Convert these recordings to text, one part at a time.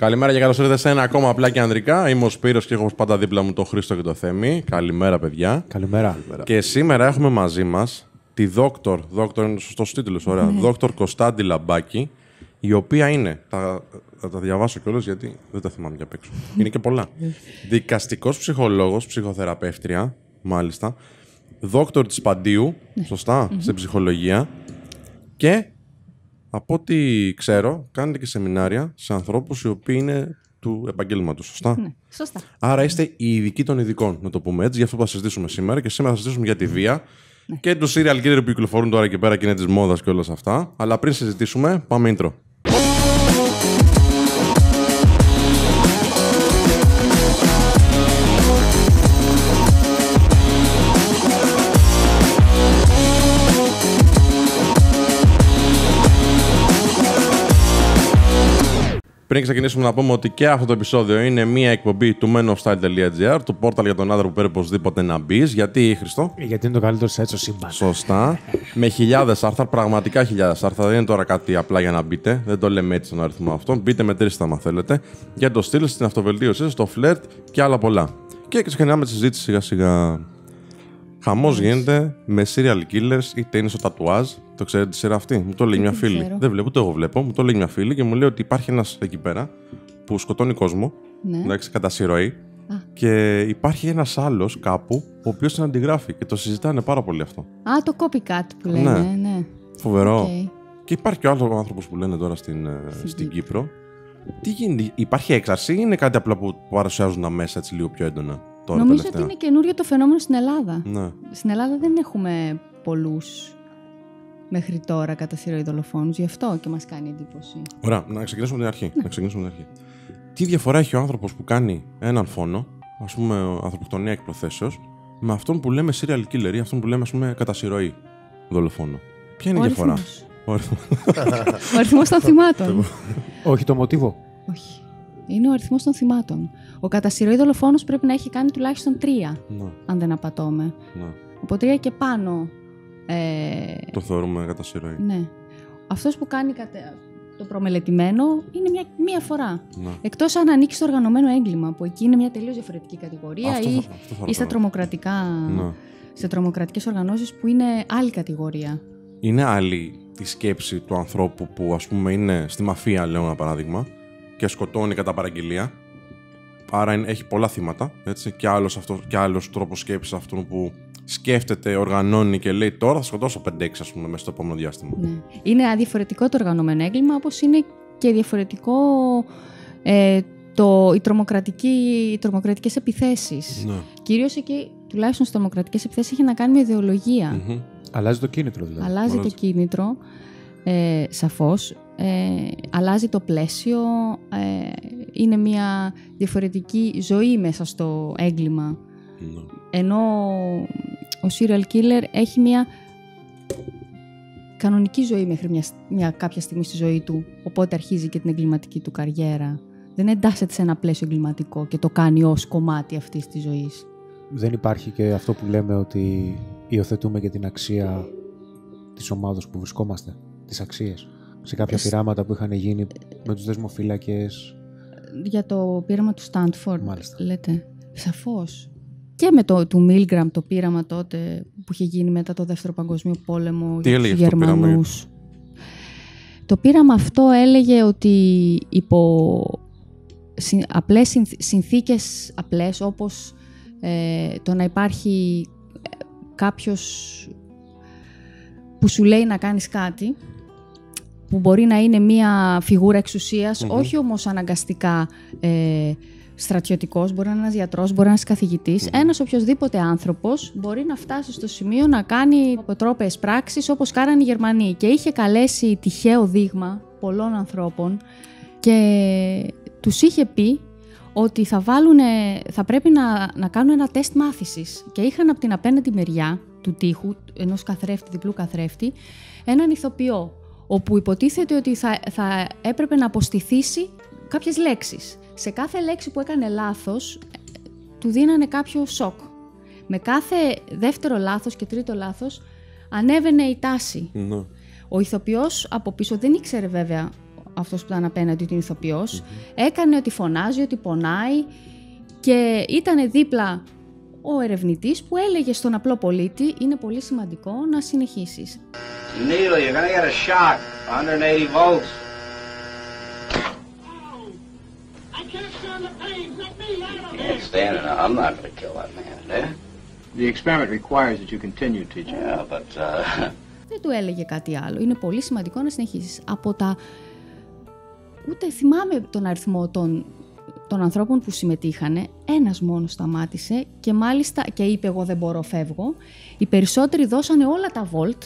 Καλημέρα και καλώς ήρθατε σε ένα ακόμα Απλά και Ανδρικά. Είμαι ο Σπύρος και έχω πάντα δίπλα μου τον Χρήστο και τον Θέμη. Καλημέρα, παιδιά. Καλημέρα. Και σήμερα έχουμε μαζί μας τη Δόκτωρ είναι σωστός τίτλος, ωραία. Ναι. Δόκτωρ Κωνστάντη Λαμπάκη, η οποία είναι. Θα τα διαβάσω κιόλας γιατί δεν τα θυμάμαι για απ' έξω. Είναι και πολλά. Δικαστικός ψυχολόγος, ψυχοθεραπεύτρια, μάλιστα. Δόκτωρ της Παντείου, σωστά, στην ψυχολογία. Και από ό,τι ξέρω, κάνετε και σεμινάρια σε ανθρώπους οι οποίοι είναι του επαγγέλματος, σωστά. Ναι, σωστά. Άρα είστε οι ειδικοί των ειδικών, να το πούμε έτσι. Γι' αυτό που θα συζητήσουμε σήμερα. Και σήμερα θα συζητήσουμε για τη βία και τους serial killer που κυκλοφορούν τώρα και πέρα και είναι της μόδας και όλα αυτά. Αλλά πριν συζητήσουμε, πάμε intro. Πριν ξεκινήσουμε να πούμε ότι και αυτό το επεισόδιο είναι μία εκπομπή του MenofStyle.gr, του πόρταλ για τον άντρα που πρέπει οπωσδήποτε να μπει. Γιατί, Χριστό? Γιατί είναι το καλύτερο site στο σύμπαν. Σωστά. Με χιλιάδες άρθρα, πραγματικά χιλιάδες άρθρα. Δεν είναι τώρα κάτι απλά για να μπείτε. Δεν το λέμε έτσι τον αριθμό αυτό. Μπείτε, μετρήστε άμα θέλετε. Για το στυλ, στην αυτοβελτίωση, στο φλερτ και άλλα πολλά. Και ξεκινάμε τη συζήτηση σιγά-σιγά. Χαμός γίνεται με serial killers, είτε είναι στο τατουάζ. Το ξέρετε τη σειρά αυτή? Μου το λέει μια φίλη. Ξέρω. Δεν βλέπω, ούτε εγώ βλέπω. Μου το λέει μια φίλη και μου λέει ότι υπάρχει ένας εκεί πέρα που σκοτώνει κόσμο. Ναι. Εντάξει, κατά συρροή. Και υπάρχει ένας άλλος κάπου, ο οποίος την αντιγράφει. Και το συζητάνε πάρα πολύ αυτό. Α, το copycat που λένε. Ναι, ναι. Φοβερό. Okay. Και υπάρχει και ο άλλος άνθρωπος που λένε τώρα στην Κύπρο. Τι γίνεται, υπάρχει έξαρση ή είναι κάτι απλά που παρουσιάζουν αμέσα έτσι λίγο πιο έντονα? Νομίζω τελευταία. Ότι είναι καινούριο το φαινόμενο στην Ελλάδα. Ναι. Στην Ελλάδα δεν έχουμε πολλούς μέχρι τώρα κατά συρροή δολοφόνους, γι' αυτό και μας κάνει εντύπωση. Ωραία, να ξεκινήσουμε από την αρχή. Ναι. Να ξεκινήσουμε την αρχή. Τι διαφορά έχει ο άνθρωπος που κάνει έναν φόνο, ας πούμε ανθρωποκτονία εκ προθέσεως, με αυτόν που λέμε serial killer ή αυτόν που λέμε ας πούμε κατά συρροή δολοφόνο? Ποια είναι η διαφορά? Ο αριθμός των θυμάτων. Όχι το μοτίβο. Όχι. Είναι ο αριθμός των θυμάτων. Ο κατά συρροή δολοφόνος πρέπει να έχει κάνει τουλάχιστον 3, αν δεν απατώμε. Από 3 και πάνω. Το θεωρούμε κατά συρροή. Ναι. Αυτός που κάνει το προμελετημένο είναι μία φορά. Ναι. Εκτός αν ανήκει στο οργανωμένο έγκλημα, που εκεί είναι μια τελείως διαφορετική κατηγορία, ή σε τρομοκρατικές οργανώσεις που είναι άλλη κατηγορία. Είναι άλλη η σκέψη του ανθρώπου που ας πούμε είναι στη μαφία, λέω ένα παράδειγμα, και σκοτώνει κατά παραγγελία. Άρα έχει πολλά θύματα. Έτσι, και άλλος τρόπος σκέψης αυτού που σκέφτεται, οργανώνει και λέει τώρα θα σκοτώσω 5-6 ας πούμε μέσα στο επόμενο διάστημα. Ναι. Είναι αδιαφορετικό το οργανωμένο έγκλημα, όπως είναι και διαφορετικό οι τρομοκρατικές επιθέσεις. Ναι. Κυρίως εκεί, τουλάχιστον στις τρομοκρατικές επιθέσεις, έχει να κάνει με ιδεολογία. Mm-hmm. Αλλάζει το κίνητρο δηλαδή. Αλλάζει το κίνητρο, σαφώς. Αλλάζει το πλαίσιο, είναι μια διαφορετική ζωή μέσα στο έγκλημα. No. Ενώ ο serial killer έχει μια κανονική ζωή μέχρι μια κάποια στιγμή στη ζωή του, οπότε αρχίζει και την εγκληματική του καριέρα. Δεν εντάσσεται σε ένα πλαίσιο εγκληματικό και το κάνει ως κομμάτι αυτής της ζωής. Δεν υπάρχει και αυτό που λέμε ότι υιοθετούμε και την αξία της ομάδας που βρισκόμαστε, τις αξίες. Σε κάποια πειράματα που είχαν γίνει με τους δεσμοφύλακες. Για το πείραμα του Stanford, μάλιστα, λέτε. Σαφώς. Και με του Milgram το πείραμα τότε που είχε γίνει μετά το Δεύτερο Παγκόσμιο Πόλεμο. Τι έλεγε αυτό το πείραμα? Το πείραμα αυτό έλεγε ότι υπό απλές συνθήκες, απλές όπως το να υπάρχει κάποιος που σου λέει να κάνεις κάτι, που μπορεί να είναι μία φιγούρα εξουσίας, όχι όμως αναγκαστικά στρατιωτικός, μπορεί να είναι ένας γιατρός, μπορεί να είναι ένας καθηγητής. Ένας οποιοσδήποτε άνθρωπος μπορεί να φτάσει στο σημείο να κάνει αποτρόπαιες πράξεις όπως κάνανε οι Γερμανοί. Και είχε καλέσει τυχαίο δείγμα πολλών ανθρώπων και τους είχε πει ότι θα πρέπει να κάνουν ένα τεστ μάθησης. Και είχαν από την απέναντι μεριά του τοίχου, ενός καθρέφτη, διπλού καθρέφτη, έναν ηθοποιό, όπου υποτίθεται ότι θα έπρεπε να αποστηθήσει κάποιες λέξεις. Σε κάθε λέξη που έκανε λάθος, του δίνανε κάποιο σοκ. Με κάθε δεύτερο λάθος και τρίτο λάθος, ανέβαινε η τάση. Ναι. Ο ηθοποιός από πίσω δεν ήξερε βέβαια αυτός που ήταν απέναντι, την ηθοποιός, έκανε ότι φωνάζει, ότι πονάει, και ήταν δίπλα ο ερευνητής που έλεγε στον απλό πολίτη είναι πολύ σημαντικό να συνεχίσεις. Δεν του έλεγε κάτι άλλο. Είναι πολύ σημαντικό να συνεχίσεις. Από τα... ούτε θυμάμαι τον αριθμό των ανθρώπων που συμμετείχανε, ένας μόνος σταμάτησε και μάλιστα και είπε εγώ δεν μπορώ, φεύγω. Οι περισσότεροι δώσανε όλα τα βολτ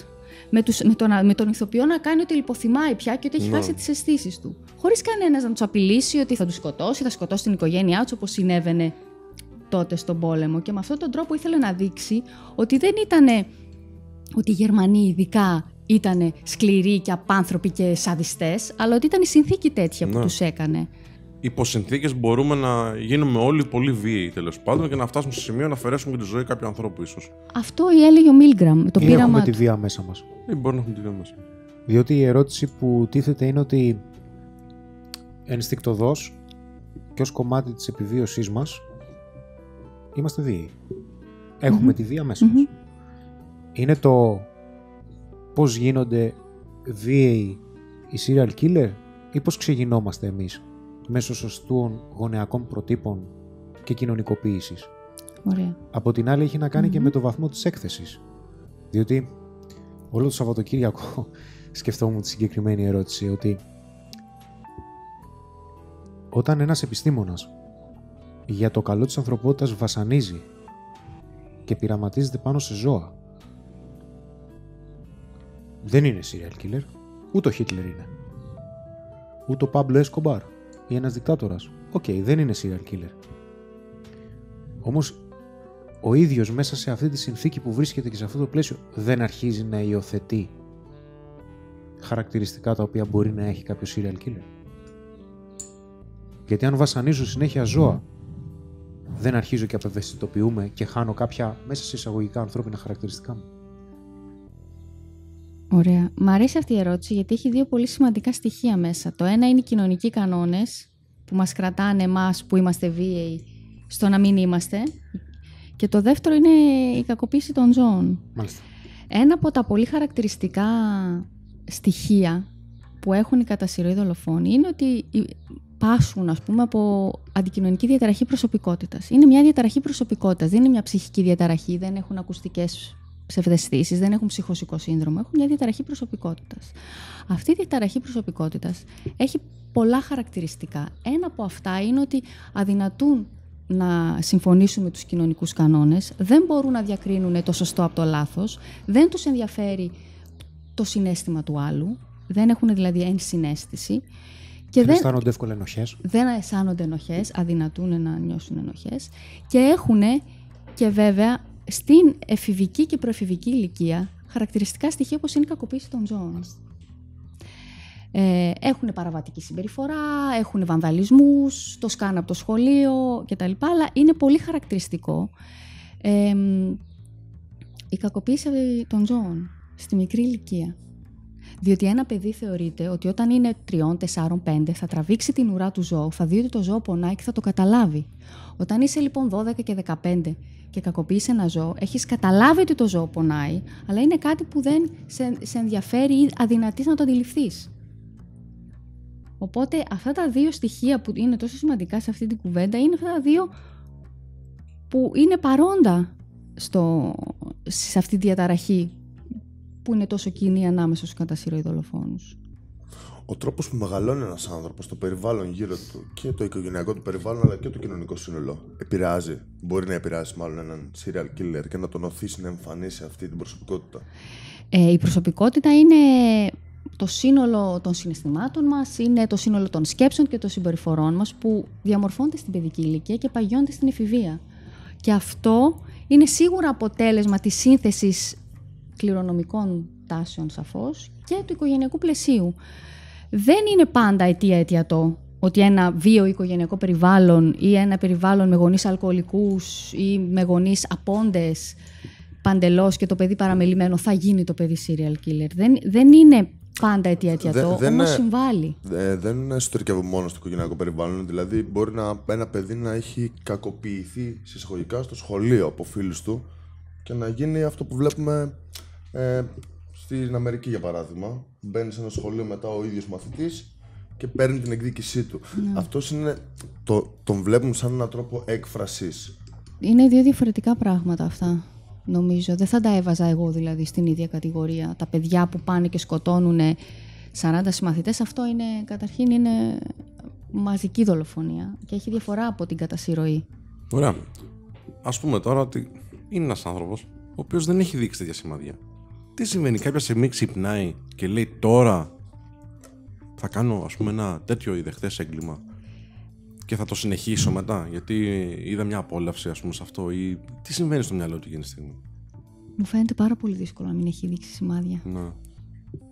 με τον ηθοποιό να κάνει ότι λιποθυμάει πια και ότι έχει χάσει τις αισθήσεις του. Χωρίς κανένας να τους απειλήσει ότι θα τους σκοτώσει, θα σκοτώσει την οικογένειά τους, όπως συνέβαινε τότε στον πόλεμο. Και με αυτόν τον τρόπο ήθελε να δείξει ότι δεν ήτανε ότι οι Γερμανοί ειδικά ήτανε σκληροί και απάνθρωποι και σαδιστές, αλλά ότι ήταν η συνθήκη τέτοια που τους έκανε. Υπό συνθήκες μπορούμε να γίνουμε όλοι πολύ βίαιοι, τέλος πάντων, και να φτάσουμε σε σημείο να αφαιρέσουμε και τη ζωή κάποιου ανθρώπου, ίσως. Αυτό έλεγε ο Milgram. Το πείραμα. Έχουμε τη βία μέσα μας. Ή μπορεί να έχουμε τη βία μέσα. Διότι η ερώτηση που τίθεται είναι ότι ενστικτωδώς και ως κομμάτι της επιβίωσής μας είμαστε βίαιοι. Έχουμε τη βία μέσα μας. Είναι το πώς γίνονται βίαιοι οι serial killer ή πώς ξεκινόμαστε εμείς μέσω σωστών γονεακών προτύπων και κοινωνικοποίησης. Ωραία. Από την άλλη έχει να κάνει και με το βαθμό της έκθεσης. Διότι όλο το Σαββατοκύριακο σκεφτόμουν τη συγκεκριμένη ερώτηση, ότι όταν ένας επιστήμονας για το καλό της ανθρωπότητας βασανίζει και πειραματίζεται πάνω σε ζώα, δεν είναι serial killer. Ούτε ο Χίτλερ είναι. Ούτε ο Πάμπλο Εσκομπάρ ή ένας δικτάτορας. Οκ, δεν είναι serial killer. Όμως ο ίδιος μέσα σε αυτή τη συνθήκη που βρίσκεται και σε αυτό το πλαίσιο δεν αρχίζει να υιοθετεί χαρακτηριστικά τα οποία μπορεί να έχει κάποιο serial killer. Γιατί αν βασανίζω συνέχεια ζώα, δεν αρχίζω και απευαισθητοποιούμε και χάνω κάποια μέσα σε εισαγωγικά ανθρώπινα χαρακτηριστικά μου. Ωραία. Μ' αρέσει αυτή η ερώτηση γιατί έχει δύο πολύ σημαντικά στοιχεία μέσα. Το ένα είναι οι κοινωνικοί κανόνες που μας κρατάνε εμάς που είμαστε βίαιοι στο να μην είμαστε, και το δεύτερο είναι η κακοποίηση των ζώων. Μάλιστα. Ένα από τα πολύ χαρακτηριστικά στοιχεία που έχουν οι κατά συρροή δολοφόνοι είναι ότι πάσχουν, ας πούμε, από αντικοινωνική διαταραχή προσωπικότητας. Είναι μια διαταραχή προσωπικότητας, δεν είναι μια ψυχική διαταραχή, δεν έχουν ακουστικές ψευδαισθήσεις, δεν έχουν ψυχοσικό σύνδρομο, έχουν μια διαταραχή προσωπικότητας. Αυτή η διαταραχή προσωπικότητας έχει πολλά χαρακτηριστικά. Ένα από αυτά είναι ότι αδυνατούν να συμφωνήσουν με τους κοινωνικούς κανόνες, δεν μπορούν να διακρίνουν το σωστό από το λάθος, δεν τους ενδιαφέρει το συναίσθημα του άλλου, δεν έχουν δηλαδή ενσυναίσθηση. Και δεν αισθάνονται εύκολα ενοχές. Δεν αισθάνονται ενοχές, αδυνατούν να νιώσουν ενοχές, και έχουν και βέβαια στην εφηβική και προεφηβική ηλικία χαρακτηριστικά στοιχεία όπως είναι η κακοποίηση των ζώων. Έχουν παραβατική συμπεριφορά, έχουν βανδαλισμούς, το σκάνε από το σχολείο κτλ. Αλλά είναι πολύ χαρακτηριστικό η κακοποίηση των ζώων στη μικρή ηλικία. Διότι ένα παιδί θεωρείται ότι όταν είναι 3, 4, 5 θα τραβήξει την ουρά του ζώου, θα δει ότι το ζώο πονάει και θα το καταλάβει. Όταν είσαι λοιπόν 12 και 15 και κακοποιείς ένα ζώο, έχεις καταλάβει ότι το ζώο πονάει, αλλά είναι κάτι που δεν σε ενδιαφέρει ή αδυνατείς να το αντιληφθείς. Οπότε αυτά τα δύο στοιχεία που είναι τόσο σημαντικά σε αυτή την κουβέντα είναι αυτά τα δύο που είναι παρόντα σε αυτή τη διαταραχή που είναι τόσο κοινή ανάμεσα στους κατά συρροή δολοφόνους. Ο τρόπος που μεγαλώνει ένας άνθρωπος, το περιβάλλον γύρω του και το οικογενειακό του περιβάλλον αλλά και το κοινωνικό σύνολο, επηρεάζει, μπορεί να επηρεάσει μάλλον έναν serial killer και να τον οθήσει να εμφανίσει αυτή την προσωπικότητα. Η προσωπικότητα είναι το σύνολο των συναισθημάτων μας, είναι το σύνολο των σκέψεων και των συμπεριφορών μας που διαμορφώνται στην παιδική ηλικία και παγιώνται στην εφηβεία. Και αυτό είναι σίγουρα αποτέλεσμα της σύνθεσης κληρονομικών τάσεων σαφώς και του οικογενειακού πλαισίου. Δεν είναι πάντα αιτιατό ότι ένα βίαιο οικογενειακό περιβάλλον ή ένα περιβάλλον με γονείς αλκοολικούς ή με γονείς απόντες παντελώς και το παιδί παραμελημένο θα γίνει το παιδί serial killer. Δεν είναι πάντα αιτιατό, όμως συμβάλλει. Δεν στορκεύω μόνο στο οικογενειακό περιβάλλον. Δηλαδή, μπορεί ένα παιδί να έχει κακοποιηθεί συσχολικά στο σχολείο από φίλους του και να γίνει αυτό που βλέπουμε στην Αμερική, για παράδειγμα. Μπαίνει σε ένα σχολείο μετά ο ίδιος μαθητής και παίρνει την εκδίκησή του. Ναι. Αυτός είναι. Τον βλέπουμε σαν έναν τρόπο έκφρασης. Είναι δύο διαφορετικά πράγματα αυτά. Νομίζω. Δεν θα τα έβαζα εγώ δηλαδή στην ίδια κατηγορία. Τα παιδιά που πάνε και σκοτώνουν 40 συμμαθητές, αυτό είναι καταρχήν είναι μαζική δολοφονία και έχει διαφορά από την κατασυρωή. Ωραία. Ας πούμε τώρα ότι είναι ένας άνθρωπος ο οποίος δεν έχει δείξει τέτοια σημάδια. Τι συμβαίνει, κάποια στιγμή ξυπνάει και λέει τώρα θα κάνω ας πούμε ένα τέτοιο ιδεχτές έγκλημα και θα το συνεχίσω μετά, γιατί είδα μια απόλαυση ας πούμε σε αυτό ή τι συμβαίνει στο μυαλό του εκείνη τη στιγμή. Μου φαίνεται πάρα πολύ δύσκολο να μην έχει δείξει σημάδια. Ναι.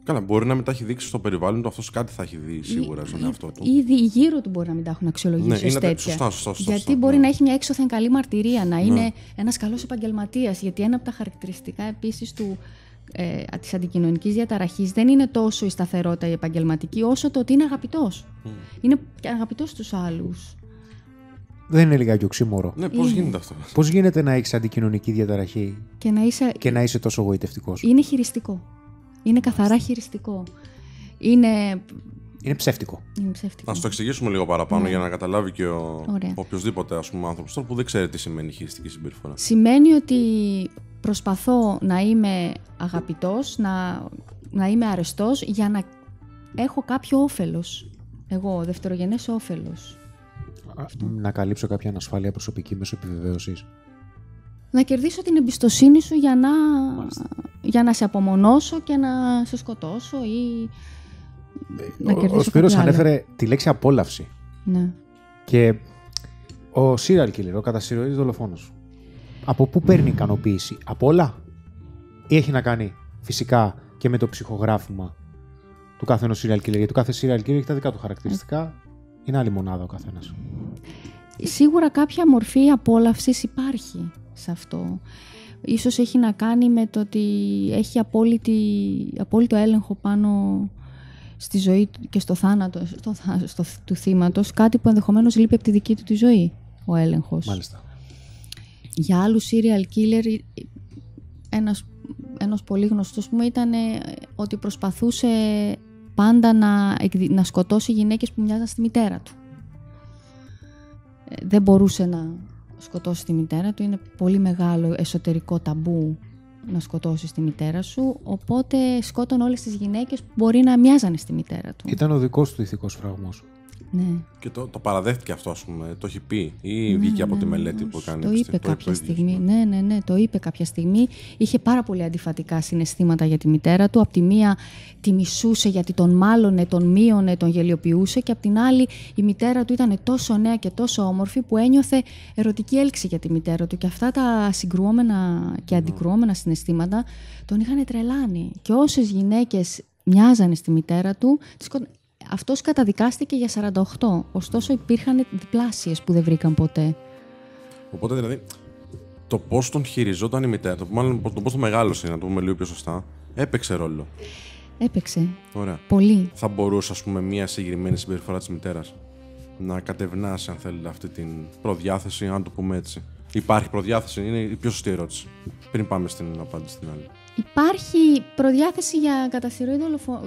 Καλά, μπορεί να μην τα έχει δείξει στο περιβάλλον του, αυτός κάτι θα έχει δει σίγουρα στον εαυτό του. Ήδη γύρω του μπορεί να μην τα έχουν αξιολογήσει ως τέτοια. Σωστά, γιατί μπορεί να έχει μια έξωθεν καλή μαρτυρία, να είναι ένας καλός επαγγελματίας. Γιατί ένα από τα χαρακτηριστικά επίσης της αντικοινωνικής διαταραχής δεν είναι τόσο η σταθερότητα η επαγγελματική, όσο το ότι είναι αγαπητός. Είναι αγαπητός στους άλλους. Δεν είναι λιγάκι οξύμορο? Ναι, πώς γίνεται αυτό? Πώς γίνεται να έχεις αντικοινωνική διαταραχή και να είσαι τόσο γοητευτικός? Είναι χειριστικό. Είναι καθαρά χειριστικό. Είναι ψεύτικο. Να το εξηγήσουμε λίγο παραπάνω για να καταλάβει και οποιοδήποτε άνθρωπος που δεν ξέρει τι σημαίνει χειριστική συμπεριφορά. Σημαίνει ότι προσπαθώ να είμαι αγαπητός, να είμαι αρεστός για να έχω κάποιο όφελος. Εγώ, δευτερογενές όφελος. Να καλύψω κάποια ανασφάλεια προσωπική μέσω επιβεβαίωσης. Να κερδίσω την εμπιστοσύνη σου για να σε απομονώσω και να σε σκοτώσω ή να κερδίσω. Ο Σπύρος ανέφερε τη λέξη απόλαυση. Ναι. Και ο serial killer, ο κατασυρωής δολοφόνος. Από πού παίρνει ικανοποίηση, από όλα, ή έχει να κάνει φυσικά και με το ψυχογράφημα του κάθε ενός serial killer? Γιατί το κάθε serial killer έχει τα δικά του χαρακτηριστικά, είναι άλλη μονάδα ο καθένας. Σίγουρα κάποια μορφή απόλαυσης υπάρχει σε αυτό. Ίσως έχει να κάνει με το ότι έχει απόλυτο έλεγχο πάνω στη ζωή και στο θάνατο του θύματος, κάτι που ενδεχομένως λείπει από τη δική του τη ζωή, ο έλεγχος. Μάλιστα. Για άλλους serial killer, ένας πολύ γνωστός πούμε, ήταν ότι προσπαθούσε πάντα να σκοτώσει γυναίκες που μοιάζαν στη μητέρα του. Δεν μπορούσε να σκοτώσει τη μητέρα του, είναι πολύ μεγάλο εσωτερικό ταμπού να σκοτώσεις τη μητέρα σου, οπότε σκότωνε όλες τις γυναίκες που μπορεί να μοιάζανε στη μητέρα του. Ήταν ο δικός του ηθικός φραγμός. Ναι. Και το παραδέχτηκε αυτό, ας πούμε, το έχει πει ή βγήκε από τη μελέτη που έκανε? Το είπε κάποια στιγμή. Είχε πάρα πολύ αντιφατικά συναισθήματα για τη μητέρα του. Απ' τη μία τη μισούσε γιατί τον μάλωνε, τον μείωνε, τον γελιοποιούσε και απ' την άλλη η μητέρα του ήταν τόσο νέα και τόσο όμορφη που ένιωθε ερωτική έλξη για τη μητέρα του και αυτά τα συγκρουόμενα και αντικρουόμενα συναισθήματα τον είχαν τρελάνει και όσες γυναίκες μοιάζανε στη μητέρα του. Αυτός καταδικάστηκε για 48, ωστόσο υπήρχαν διπλάσιες που δεν βρήκαν ποτέ. Οπότε δηλαδή το πώς τον χειριζόταν η μητέρα, μάλλον το πώς τον μεγάλωσε, να το πούμε λίγο πιο σωστά, έπαιξε ρόλο. Έπαιξε. Ωραία. Πολύ. Θα μπορούσε ας πούμε μια συγκεκριμένη συμπεριφορά της μητέρας να κατευνάσει αν θέλετε αυτή την προδιάθεση, αν το πούμε έτσι? Υπάρχει προδιάθεση, είναι η πιο σωστή ερώτηση, πριν πάμε στην απάντηση στην άλλη. Υπάρχει προδιάθεση για κατασυρωή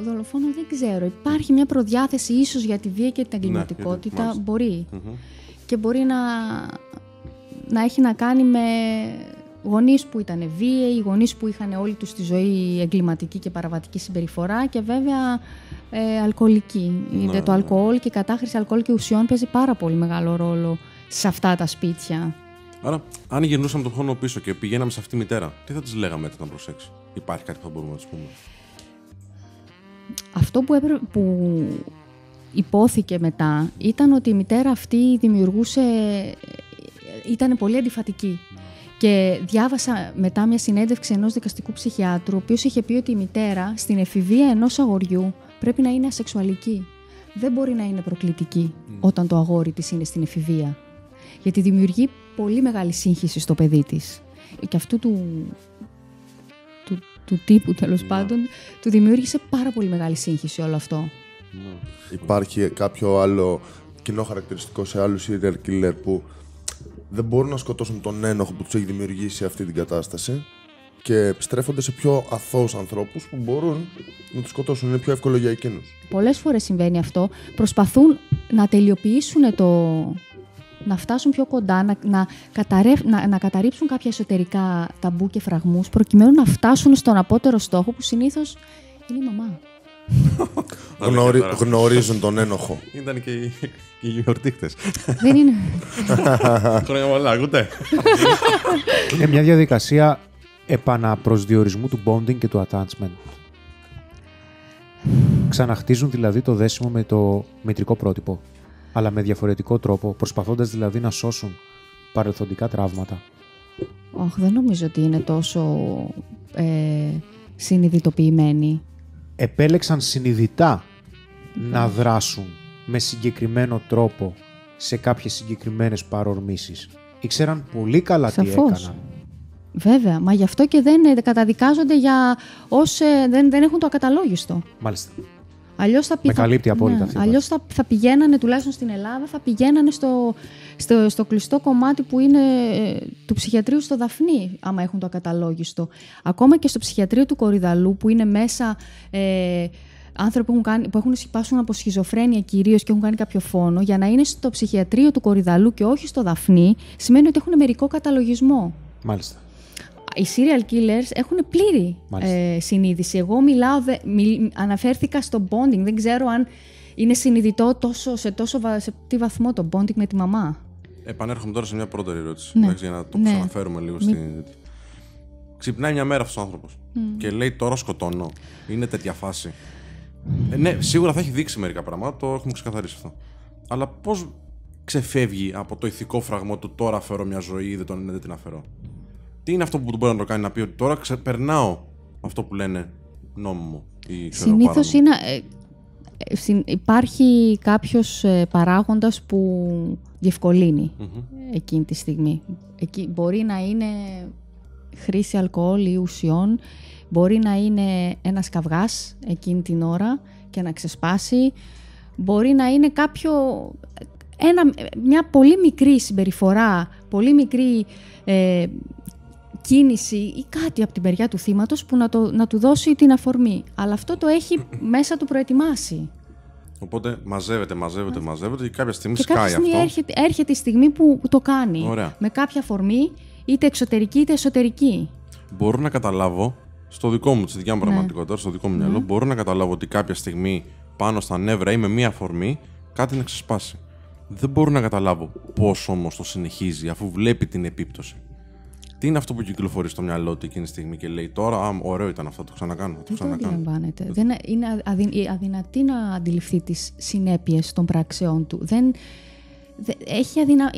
δολοφόνο, δεν ξέρω. Υπάρχει μια προδιάθεση ίσως για τη βία και την εγκληματικότητα. Ναι, μπορεί. Και μπορεί να έχει να κάνει με γονείς που ήταν βίαιοι, γονείς που είχαν όλη τους τη ζωή εγκληματική και παραβατική συμπεριφορά και βέβαια αλκοολική. Ναι, το αλκοόλ και η κατάχρηση αλκοόλ και ουσιών παίζει πάρα πολύ μεγάλο ρόλο σε αυτά τα σπίτια. Άρα, αν γυρνούσαμε τον χρόνο πίσω και πηγαίναμε σε αυτή τη μητέρα, τι θα της λέγαμε έτσι να προσέξει? Υπάρχει κάτι που θα μπορούμε να της πούμε? Αυτό που υπόθηκε μετά ήταν ότι η μητέρα αυτή ήταν πολύ αντιφατική. Και διάβασα μετά μια συνέντευξη ενός δικαστικού ψυχιάτρου, ο οποίος είχε πει ότι η μητέρα στην εφηβεία ενός αγοριού πρέπει να είναι ασεξουαλική. Δεν μπορεί να είναι προκλητική όταν το αγόρι της είναι στην εφηβεία. Γιατί δημιουργεί πολύ μεγάλη σύγχυση στο παιδί της. Και αυτού του του τύπου τέλος πάντων, του δημιούργησε πάρα πολύ μεγάλη σύγχυση όλο αυτό. Υπάρχει κάποιο άλλο κοινό χαρακτηριστικό σε άλλους serial killer που δεν μπορούν να σκοτώσουν τον ένοχο που τους έχει δημιουργήσει αυτή την κατάσταση και επιστρέφονται σε πιο αθώους ανθρώπους που μπορούν να τους σκοτώσουν. Είναι πιο εύκολο για εκείνους. Πολλές φορές συμβαίνει αυτό. Προσπαθούν να τελειοποιήσουν το... να φτάσουν πιο κοντά, να καταρρύψουν κάποια εσωτερικά ταμπού και φραγμούς προκειμένου να φτάσουν στον απότερο στόχο που συνήθως είναι η μαμά. Γνωρίζουν τον ένοχο. Ήταν και οι γιορτήκτες. Δεν είναι. Χρόνια πολλά, ακούτε. Είναι μια διαδικασία επαναπροσδιορισμού του bonding και του attachment. Ξαναχτίζουν δηλαδή το δέσιμο με το μητρικό πρότυπο, αλλά με διαφορετικό τρόπο, προσπαθώντας δηλαδή να σώσουν παρελθοντικά τραύματα. Όχι, δεν νομίζω ότι είναι τόσο συνειδητοποιημένοι. Επέλεξαν συνειδητά να δράσουν με συγκεκριμένο τρόπο σε κάποιες συγκεκριμένες παρορμήσεις. Ήξεραν πολύ καλά τι έκαναν. Βέβαια, μα γι' αυτό και δεν καταδικάζονται για όσοι δεν έχουν το ακαταλόγιστο. Μάλιστα. Αλλιώς θα πηγαίνανε, τουλάχιστον στην Ελλάδα, θα πηγαίνανε στο κλειστό κομμάτι που είναι του ψυχιατρίου στο Δαφνί, άμα έχουν το ακαταλόγιστο. Ακόμα και στο ψυχιατρίο του Κορυδαλού, που είναι μέσα άνθρωποι που έχουν πάσχουν από σχιζοφρένεια κυρίως και έχουν κάνει κάποιο φόνο, για να είναι στο ψυχιατρίο του Κορυδαλού και όχι στο Δαφνί, σημαίνει ότι έχουν μερικό καταλογισμό. Μάλιστα. Οι serial killers έχουν πλήρη συνείδηση. Εγώ αναφέρθηκα στο bonding. Δεν ξέρω αν είναι συνειδητό σε τι βαθμό το bonding με τη μαμά. Επανέρχομαι τώρα σε μια πρώτερη ερώτηση. Ναι. Για να το ξαναφέρουμε λίγο. Ξυπνάει μια μέρα αυτός ο άνθρωπος και λέει τώρα σκοτώνω. Είναι τέτοια φάση. Ναι, σίγουρα θα έχει δείξει μερικά πράγματα. Το έχουμε ξεκαθαρίσει αυτό. Αλλά πώς ξεφεύγει από το ηθικό φραγμό του τώρα αφαιρώ μια ζωή ή δεν την αφαιρώ? Τι είναι αυτό που μπορεί να το κάνει να πει ότι τώρα ξεπερνάω αυτό που λένε νόμο μου? Συνήθως είναι, υπάρχει κάποιος παράγοντας που διευκολύνει εκείνη τη στιγμή. Μπορεί να είναι χρήση αλκοόλ ή ουσιών, μπορεί να είναι ένας καυγάς εκείνη την ώρα και να ξεσπάσει, μπορεί να είναι μια πολύ μικρή συμπεριφορά, πολύ μικρή... κίνηση ή κάτι από την μεριά του θύματος που να του δώσει την αφορμή. Αλλά αυτό το έχει μέσα του προετοιμάσει. Οπότε μαζεύεται και κάποια στιγμή σκάει αυτό. Και κάποια στιγμή έρχεται η στιγμή που το κάνει. Ωραία. Με κάποια αφορμή, είτε εξωτερική είτε εσωτερική. Μπορώ να καταλάβω, στη δικιά μου πραγματικότητα, στο δικό μου μυαλό, μπορώ να καταλάβω ότι κάποια στιγμή πάνω στα νεύρα ή με μία αφορμή κάτι να ξεσπάσει. Δεν μπορώ να καταλάβω πώς όμως το συνεχίζει αφού βλέπει την επίπτωση. Τι είναι αυτό που κυκλοφορεί στο μυαλό του εκείνη τη στιγμή και λέει τώρα, ωραίο ήταν αυτό, το ξανακάνω. Δεν αντιλαμβάνεται. Είναι αδυνατή να αντιληφθεί τις συνέπειες των πράξεών του.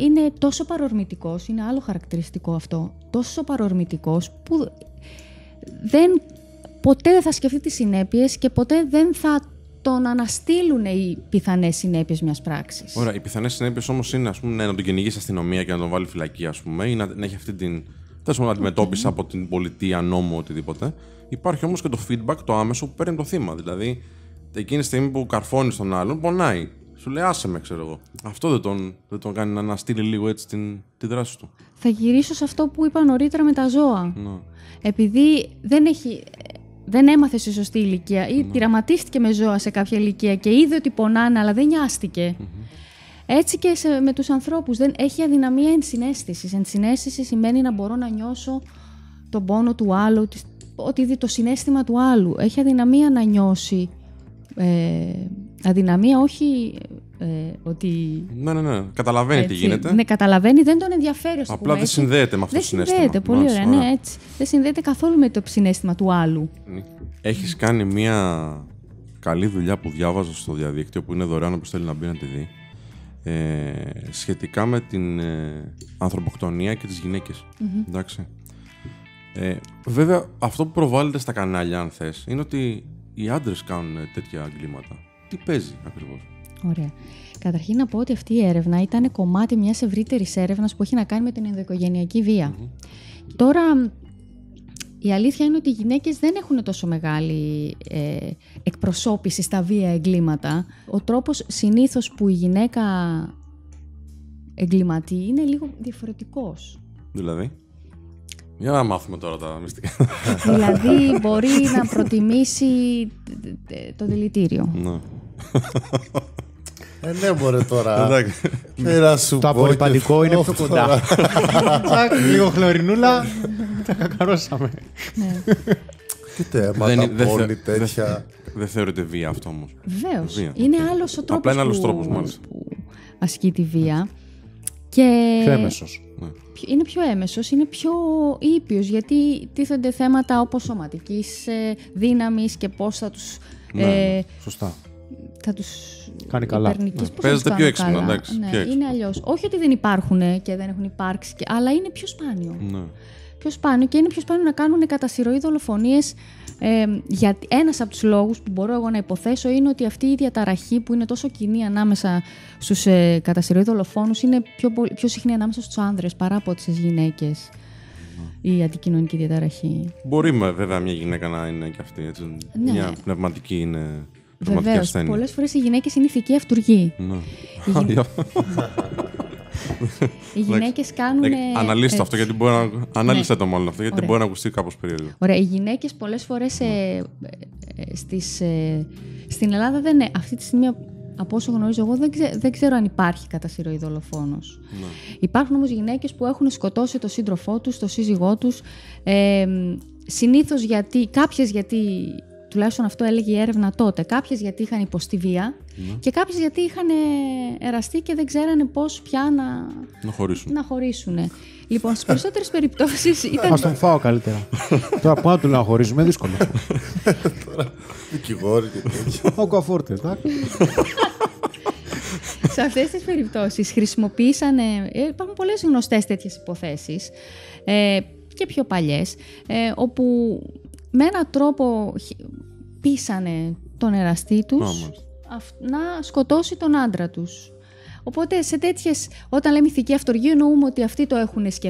Είναι τόσο παρορμητικός, είναι άλλο χαρακτηριστικό αυτό, τόσο παρορμητικός που ποτέ δεν θα σκεφτεί τις συνέπειες και ποτέ δεν θα τον αναστείλουν οι πιθανές συνέπειες μιας πράξης. Ωραία, οι πιθανές συνέπειες όμως είναι να τον κυνηγήσει αστυνομία και να τον βάλει φυλακή, ή να έχει αυτή την. Θες να αντιμετώπιση από την πολιτεία, νόμο, οτιδήποτε. Υπάρχει όμως και το feedback, το άμεσο που παίρνει το θύμα. Δηλαδή, εκείνη τη στιγμή που καρφώνει τον άλλον, πονάει. Σου λέει, άσε με, ξέρω εγώ. Αυτό δεν τον κάνει να αναστείλει λίγο έτσι τη δράση του. Θα γυρίσω σε αυτό που είπα νωρίτερα με τα ζώα. Να. Επειδή δεν έμαθε στη σωστή ηλικία ή πειραματίστηκε με ζώα σε κάποια ηλικία και είδε ότι πονάνε, αλλά δεν νοιάστηκε. Έτσι και με τους ανθρώπους. Δεν έχει αδυναμία ενσυναίσθησης. Ενσυναίσθηση σημαίνει να μπορώ να νιώσω τον πόνο του άλλου, το συναίσθημα του άλλου. Έχει αδυναμία να νιώσει. Αδυναμία όχι ότι... Ναι. Καταλαβαίνει έτσι, τι γίνεται. Ναι, καταλαβαίνει, δεν τον ενδιαφέρει. Απλά δεν συνδέεται με αυτό το συναίσθημα. Δεν συνδέεται, πολύ ωραία, ναι, έτσι. Δεν συνδέεται καθόλου με το συναίσθημα του άλλου. Έχεις κάνει μια καλή δουλειά που διάβαζα στο διαδίκτυο, που είναι δωρεάν, όπως θέλει να μπει να τη δει. Σχετικά με την ανθρωποκτονία και τις γυναίκες. Εντάξει. Βέβαια, αυτό που προβάλλεται στα κανάλια, αν θες, είναι ότι οι άντρες κάνουν τέτοια εγκλήματα. Τι παίζει ακριβώς? Ωραία. Καταρχήν να πω ότι αυτή η έρευνα ήταν κομμάτι μιας ευρύτερης έρευνας που έχει να κάνει με την ενδοοικογενειακή βία. Τώρα, Η αλήθεια είναι ότι οι γυναίκες δεν έχουν τόσο μεγάλη εκπροσώπηση στα βία εγκλήματα. Ο τρόπος συνήθως που η γυναίκα εγκληματεί είναι λίγο διαφορετικός. Δηλαδή? Για να μάθουμε τώρα τα μυστικά. Δηλαδή μπορεί να προτιμήσει το δηλητήριο. Ναι. Ναι, μπορεί τώρα. Το απορριπαντικό είναι πιο κοντά. Λίγο χλωρινούλα, τα κακαρώσαμε. Τι τέματα, πόλη, τέτοια. Δεν θεωρείται βία αυτό όμως. Βεβαίως. Είναι άλλος ο τρόπος. Απλά είναι άλλος τρόπος μάλιστα. Ασκεί τη βία. Πιο έμεσος. Είναι πιο έμεσος, είναι πιο ήπιος, γιατί τίθενται θέματα όπως σωματικής δύναμης και πώς θα τους. Ναι, σωστά. Θα τους κάνει καλά. Παίζεται πιο έξυπνα, εντάξει. Ναι, είναι αλλιώς. Όχι ότι δεν υπάρχουν και δεν έχουν υπάρξει, αλλά είναι πιο σπάνιο. Ναι. Πιο σπάνιο και είναι πιο σπάνιο να κάνουν κατά συρροή δολοφονίες. Γιατί ένας από τους λόγους που μπορώ εγώ να υποθέσω είναι ότι αυτή η διαταραχή που είναι τόσο κοινή ανάμεσα στους κατά συρροή δολοφόνους είναι πιο συχνή ανάμεσα στους άνδρες παρά από τις γυναίκες. Η αντικοινωνική διαταραχή. Μπορεί βέβαια μια γυναίκα να είναι και αυτή. Έτσι. Ναι. Μια πνευματική είναι. Βεβαίως, πολλές φορές οι γυναίκες είναι ηθικοί αυτουργοί. Ναι. Οι γυναίκες κάνουν. Αναλύστε αυτό, γιατί μπορεί να. Αναλύστε το μάλλον αυτό, γιατί μπορεί να ακουστεί κάπως περίεργο. Ωραία. Οι γυναίκες πολλές φορές στην Ελλάδα δεν είναι. Αυτή τη στιγμή, από όσο γνωρίζω εγώ, δεν ξέρω αν υπάρχει κατά συρροή δολοφόνος. Ναι. Υπάρχουν όμως γυναίκες που έχουν σκοτώσει τον σύντροφό τους, τον σύζυγό τους. Συνήθως γιατί. Κάποιες γιατί. Τουλάχιστον αυτό έλεγε η έρευνα τότε. Κάποιες γιατί είχαν υποστεί βία και κάποιες γιατί είχαν εραστεί και δεν ξέρανε πώς πια να χωρίσουν. Λοιπόν, στις περισσότερες περιπτώσεις ήταν. Ας τον φάω καλύτερα. Τώρα πάνω του να χωρίσουμε, δύσκολο. Τώρα δικηγόροι και τέτοια. Ο καφόρτες, εντάξει. Σε αυτές τις περιπτώσεις χρησιμοποίησαν. Υπάρχουν πολλές γνωστές τέτοιες υποθέσεις και πιο παλιές, όπου με έναν τρόπο πείσανε τον εραστή τους να σκοτώσει τον άντρα τους. Οπότε σε τέτοιες, όταν λέμε ηθική αυτοργία, εννοούμε ότι αυτοί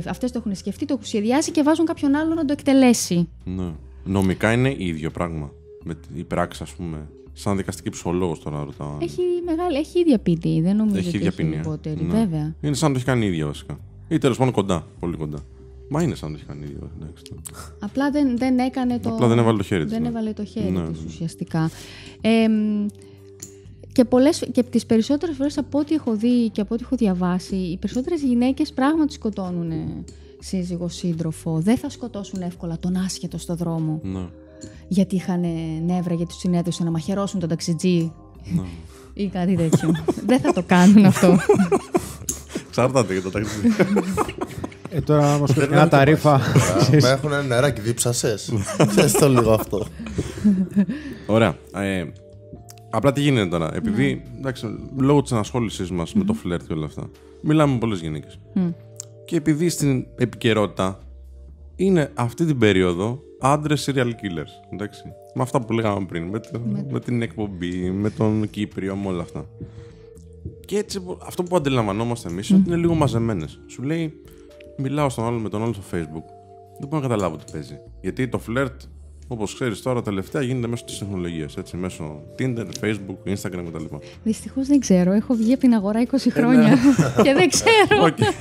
αυτές το έχουν σκεφτεί, το έχουν σχεδιάσει και βάζουν κάποιον άλλο να το εκτελέσει. Ναι. Νομικά είναι ίδιο πράγμα. Με την πράξη, ας πούμε. Σαν δικαστική ψυχολόγος τώρα ρωτάω. Έχει ίδια ποινή, δεν νομίζω ότι έχει υπότερη. Ναι. Βέβαια. Είναι σαν να το έχει κάνει ίδια βασικά. Ή τέλος πάντων κοντά, πολύ κοντά. Μα είναι σαν να το έχει κάνει ίδιο. Απλά δεν έκανε το. Απλά δεν έβαλε το χέρι της. Δεν έβαλε το χέρι της ουσιαστικά. Και τις περισσότερες φορές από ό,τι έχω δει και από ό,τι έχω διαβάσει, οι περισσότερες γυναίκες πράγματι σκοτώνουν σύζυγο, σύντροφο. Δεν θα σκοτώσουν εύκολα τον άσχετο στο δρόμο. Ναι. Γιατί είχαν νεύρα, γιατί τους συνέδεσε να μαχαιρώσουν τον ταξιτζή. Ναι. Ή κάτι τέτοιο. Δεν θα το κάνουν αυτό. Ξαρτάται για το ταξιτζή. Τώρα όμως μια ταρίφα. Με έχουν ένα νεράκι, δίψασες. Θες το λίγο αυτό. Ωραία. Απλά τι γίνεται τώρα. Επειδή λόγω της ανασχόλησής μας με το φλερτ και όλα αυτά, μιλάμε με πολλές γυναίκες. Και επειδή στην επικαιρότητα είναι αυτή την περίοδο άντρες serial killers. Εντάξει. Με αυτά που λέγαμε πριν. Με την εκπομπή, με τον Κύπριο, με όλα αυτά. Και έτσι αυτό που αντιλαμβανόμαστε εμείς είναι ότι είναι λίγο μαζεμένες. Σου λέει. Μιλάω με τον άλλο στο Facebook. Δεν μπορώ να καταλάβω τι παίζει. Γιατί το φλερτ, όπως ξέρεις τώρα, τελευταία γίνεται μέσω της τεχνολογίας. Μέσω Tinder, Facebook, Instagram κτλ. Δυστυχώς δεν ξέρω. Έχω βγει από την αγορά 20 χρόνια και δεν ξέρω.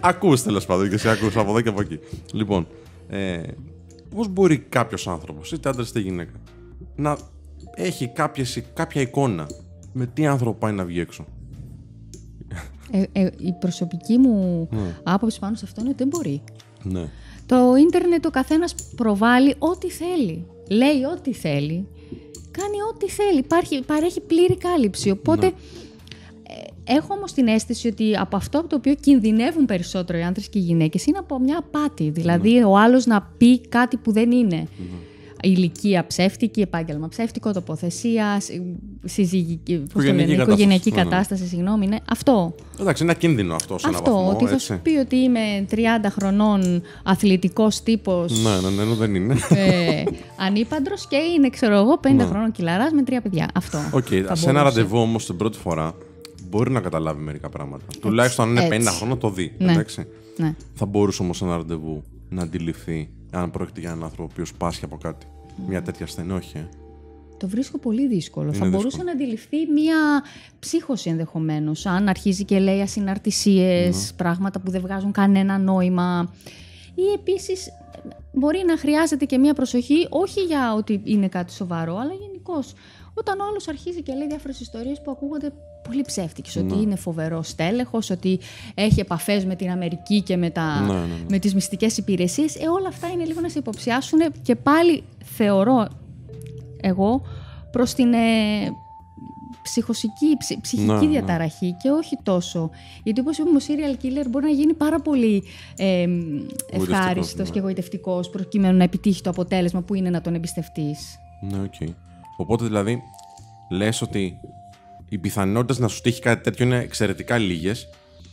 Ακούς τέλος πάντων και εσύ ακούς από εδώ και από εκεί. Λοιπόν, πώς μπορεί κάποιος άνθρωπος, είτε άντρας είτε γυναίκα, να έχει κάποια εικόνα με τι άνθρωπο πάει να βγει έξω? Η προσωπική μου άποψη πάνω σε αυτό είναι ότι δεν μπορεί. Ναι. Το ίντερνετ ο καθένας προβάλλει ό,τι θέλει. Λέει ό,τι θέλει. Κάνει ό,τι θέλει. Παρέχει πλήρη κάλυψη. Οπότε έχω όμως την αίσθηση ότι από αυτό από το οποίο κινδυνεύουν περισσότερο οι άντρες και οι γυναίκες είναι από μια απάτη. Δηλαδή ο άλλος να πει κάτι που δεν είναι. Ηλικία ψεύτικη, επάγγελμα ψεύτικο, τοποθεσία, οικογενειακή κατάσταση, συγγνώμη, ναι. Αυτό. Εντάξει, είναι ένα κίνδυνο αυτό σε έναν βαθμό. Αυτό, ότι θα σου πει ότι είμαι 30 χρονών αθλητικός τύπος. Ναι, δεν είναι. Ανήπαντρος και είναι, ξέρω εγώ, 50 χρονών κυλαράς με 3 παιδιά. Αυτό. Σε ένα ραντεβού όμως την πρώτη φορά μπορεί να καταλάβει μερικά πράγματα. Τουλάχιστον αν είναι 50 χρονών το δει. Θα μπορούσε όμως ένα ραντεβού να αντιληφθεί αν πρόκειται για έναν άνθρωπο που πάσχει από κάτι. Μια τέτοια ασθενή, όχι. Το βρίσκω πολύ δύσκολο. Είναι μπορούσε να αντιληφθεί μια ψύχωση ενδεχομένως, αν αρχίζει και λέει ασυναρτησίες, πράγματα που δεν βγάζουν κανένα νόημα. Ή επίσης μπορεί να χρειάζεται και μια προσοχή, όχι για ότι είναι κάτι σοβαρό, αλλά γενικώς. Όταν ο άλλος αρχίζει και λέει διάφορες ιστορίες που ακούγονται πολύ ψεύτικες, ότι είναι φοβερός στέλεχος, ότι έχει επαφές με την Αμερική και με, με τις μυστικές υπηρεσίες, όλα αυτά είναι λίγο να σε υποψιάσουν και πάλι θεωρώ εγώ προς την ψυχική διαταραχή και όχι τόσο. Γιατί όπως είπαμε, ο serial killer μπορεί να γίνει πάρα πολύ ευχάριστος και εγωιτευτικός προκειμένου να επιτύχει το αποτέλεσμα που είναι να τον εμπιστευτείς. Ναι, okay. Οπότε δηλαδή λες ότι οι πιθανότητες να σου τύχει κάτι τέτοιο είναι εξαιρετικά λίγες,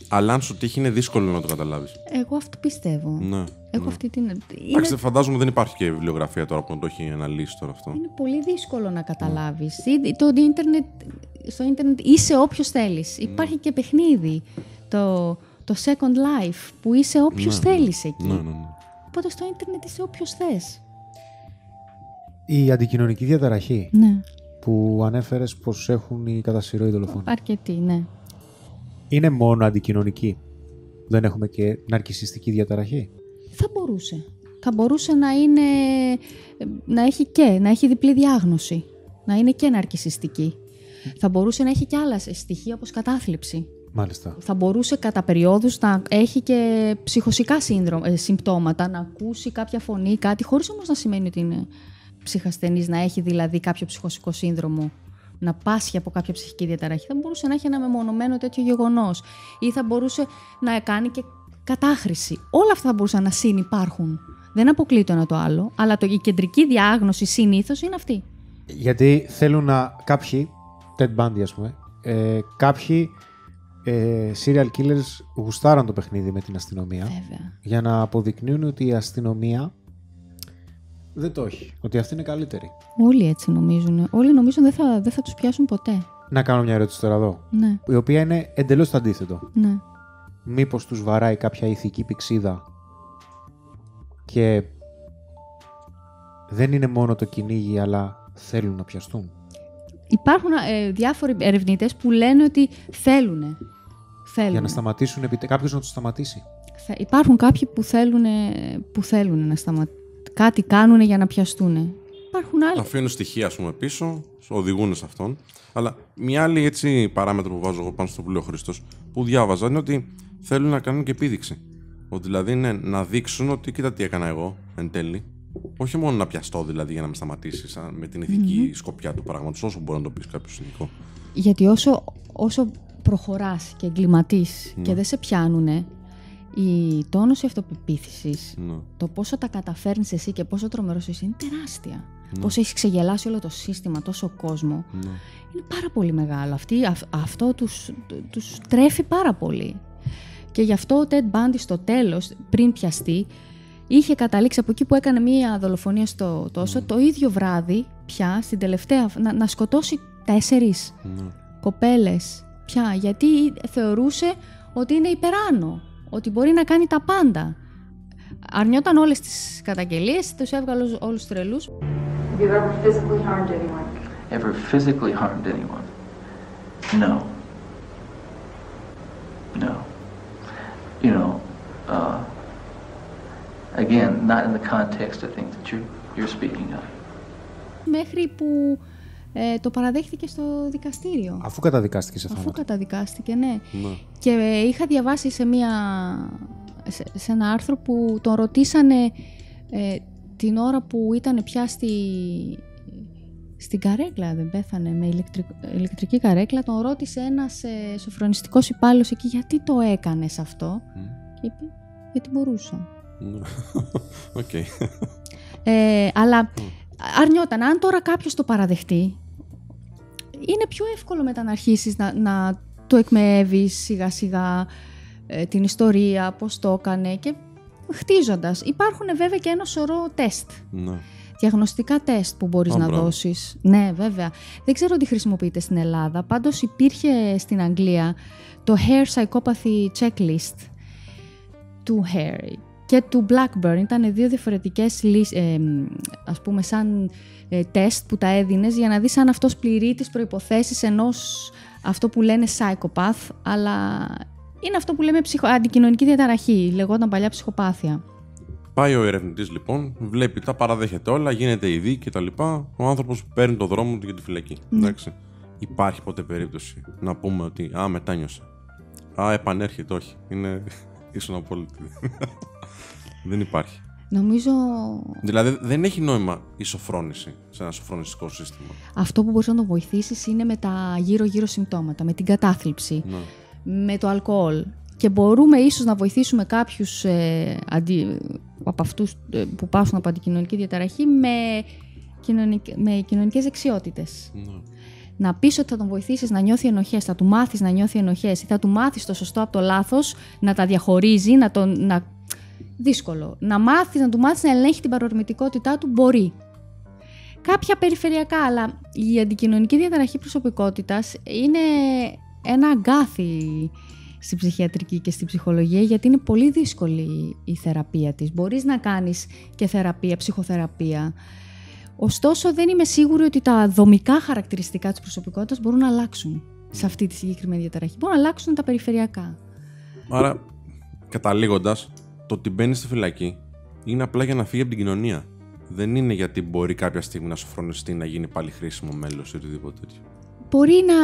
αλλά αν σου τύχει είναι δύσκολο να το καταλάβεις. Εγώ αυτό πιστεύω. Ναι. Έχω αυτή την... Εντάξει, φαντάζομαι δεν υπάρχει και βιβλιογραφία τώρα που να το έχει αναλύσει τώρα αυτό. Είναι πολύ δύσκολο να καταλάβεις. Το ίντερνετ, στο ίντερνετ είσαι όποιος θέλεις. Υπάρχει και παιχνίδι, το Second Life, που είσαι όποιος θέλεις εκεί. Οπότε στο ίντερνετ είσαι όποιος θες. Η αντικοινωνική διαταραχή που ανέφερες πως έχουν οι κατά σειρό οι δολοφόνοι. Αρκετοί, ναι. Είναι μόνο αντικοινωνική. Δεν έχουμε και ναρκισσιστική διαταραχή. Θα μπορούσε. Θα μπορούσε να είναι, να έχει διπλή διάγνωση. Να είναι και ναρκισσιστική. Θα μπορούσε να έχει και άλλα στοιχεία όπως κατάθλιψη. Μάλιστα. Θα μπορούσε κατά περιόδους να έχει και ψυχοσικά συμπτώματα, να ακούσει κάποια φωνή, κάτι, χωρίς όμως να σημαίνει ότι είναι ψυχασθενής, να έχει δηλαδή κάποιο ψυχοσικό σύνδρομο, να πάσχει από κάποια ψυχική διαταραχή. Θα μπορούσε να έχει ένα μεμονωμένο τέτοιο γεγονός ή θα μπορούσε να κάνει και κατάχρηση. Όλα αυτά θα μπορούσαν να συνυπάρχουν. Δεν αποκλεί το ένα το άλλο, αλλά η κεντρική διάγνωση συνήθως είναι αυτή. Γιατί θέλουν να... Κάποιοι, Ted Bundy ας πούμε, κάποιοι serial killers γουστάραν το παιχνίδι με την αστυνομία. Βέβαια. Για να αποδεικνύουν ότι η αστυνομία δεν το έχει. Ότι αυτή είναι καλύτερη. Όλοι έτσι νομίζουν. Όλοι νομίζουν δεν θα τους πιάσουν ποτέ. Να κάνω μια ερώτηση τώρα εδώ. Ναι. Η οποία είναι εντελώς το αντίθετο. Ναι. Μήπως τους βαράει κάποια ηθική πυξίδα και δεν είναι μόνο το κυνήγι, αλλά θέλουν να πιαστούν. Υπάρχουν διάφοροι ερευνητές που λένε ότι θέλουν. Για να σταματήσουν, κάποιος να τους σταματήσει. Υπάρχουν κάποιοι που θέλουν να σταματήσουν. Κάτι κάνουν για να πιαστούν. Υπάρχουν άλλοι. Αφήνουν στοιχεία, ας πούμε, πίσω, οδηγούν σε αυτόν. Αλλά μια άλλη έτσι παράμετρο που βάζω εγώ πάνω στο που λέει ο Χρήστος, που διάβαζα, είναι ότι θέλουν να κάνουν και επίδειξη. Ότι δηλαδή είναι να δείξουν ότι κοίτα τι έκανα εγώ εν τέλει. Όχι μόνο να πιαστώ δηλαδή για να με σταματήσει, με την ηθική σκοπιά του πράγματος, όσο μπορεί να το πει κάποιο ηθικό. Γιατί όσο προχωράς και εγκληματείς και δεν σε πιάνουνε. Η τόνωση αυτοπεποίθησης, το πόσο τα καταφέρνεις εσύ και πόσο τρομερός εσύ είναι τεράστια. Πόσο έχεις ξεγελάσει όλο το σύστημα, τόσο κόσμο. Είναι πάρα πολύ μεγάλο. Αυτό τους τρέφει πάρα πολύ. Και γι' αυτό ο Ted Bundy στο τέλος, πριν πιαστεί, είχε καταλήξει από εκεί που έκανε μία δολοφονία στο τόσο, το ίδιο βράδυ πια, στην τελευταία, να σκοτώσει 4 κοπέλες πια. Γιατί θεωρούσε ότι είναι υπεράνω. Ότι μπορεί να κάνει τα πάντα. Αρνιόταν όλες τις καταγγελίες, τους έβγαλε όλους τρελούς. Have you ever physically harmed anyone? Ever physically harmed anyone? No. No. You know, again, not in the context of things that you're speaking of. Μέχρι που το παραδέχτηκε στο δικαστήριο. Αφού καταδικάστηκε σε θάνατο. Αφού καταδικάστηκε, ναι. Και είχα διαβάσει σε ένα άρθρο που τον ρωτήσανε την ώρα που ήταν πια στην καρέκλα, δεν πέθανε, με ηλεκτρική καρέκλα. Τον ρώτησε ένας σοφρονιστικός υπάλληλος εκεί, γιατί το έκανες αυτό. Και είπε, γιατί μπορούσα. Αλλά αρνιόταν. Αν τώρα κάποιος το παραδεχτεί, είναι πιο εύκολο μετά να αρχίσεις να το εκμεεύεις σιγά σιγά, την ιστορία, πώς το έκανε και χτίζοντας. Υπάρχουν βέβαια και ένα σωρό τεστ, διαγνωστικά τεστ που μπορείς να δώσεις. Ναι, βέβαια. Δεν ξέρω τι χρησιμοποιείται στην Ελλάδα, πάντως υπήρχε στην Αγγλία το Hair Psychopathy Checklist του Hair. και του Blackburn. Ήταν δύο διαφορετικές λύσεις, ας πούμε, σαν τεστ που τα έδινες για να δεις αν αυτός πληρεί τις προϋποθέσεις ενός, αυτό που λένε psychopath, αλλά είναι αυτό που λέμε αντικοινωνική διαταραχή, λεγόταν παλιά ψυχοπάθεια. Πάει ο ερευνητής λοιπόν, βλέπει τα, παραδέχεται όλα, γίνεται η δίκη κτλ. Ο άνθρωπος παίρνει το δρόμο του για τη φυλακή. Εντάξει. Υπάρχει ποτέ περίπτωση να πούμε ότι «Α, μετάνιωσα. Α, επανέρχεται, όχι. Είναι... ήσουν απόλυτη». Δεν υπάρχει. Νομίζω... δηλαδή δεν έχει νόημα η σοφρόνηση σε ένα σοφρονιστικό σύστημα. Αυτό που μπορείς να το βοηθήσεις είναι με τα γύρω-γύρω συμπτώματα, με την κατάθλιψη, με το αλκοόλ. Και μπορούμε ίσως να βοηθήσουμε κάποιους από αυτούς που πάσουν από αντικοινωνική διαταραχή με κοινωνικές δεξιότητες. Να πεις ότι θα τον βοηθήσεις να νιώθει ενοχές, θα του μάθεις να νιώθει ενοχές ή θα του μάθεις το σωστό από το λάθος, να τα διαχωρίζει, δύσκολο. Να του μάθεις να ελέγχει την παρορμητικότητά του, μπορεί. Κάποια περιφερειακά, αλλά η αντικοινωνική διαταραχή προσωπικότητας είναι ένα αγκάθι στην ψυχιατρική και στην ψυχολογία, γιατί είναι πολύ δύσκολη η θεραπεία της. Μπορείς να κάνεις και θεραπεία, ψυχοθεραπεία. Ωστόσο, δεν είμαι σίγουρη ότι τα δομικά χαρακτηριστικά της προσωπικότητας μπορούν να αλλάξουν σε αυτή τη συγκεκριμένη διαταραχή. Μπορούν να αλλάξουν τα περιφερειακά. Άρα, καταλήγοντας, το ότι μπαίνει στη φυλακή είναι απλά για να φύγει από την κοινωνία. Δεν είναι γιατί μπορεί κάποια στιγμή να σοφρονιστεί, να γίνει πάλι χρήσιμο μέλος ή οτιδήποτε τέτοιο. Μπορεί να.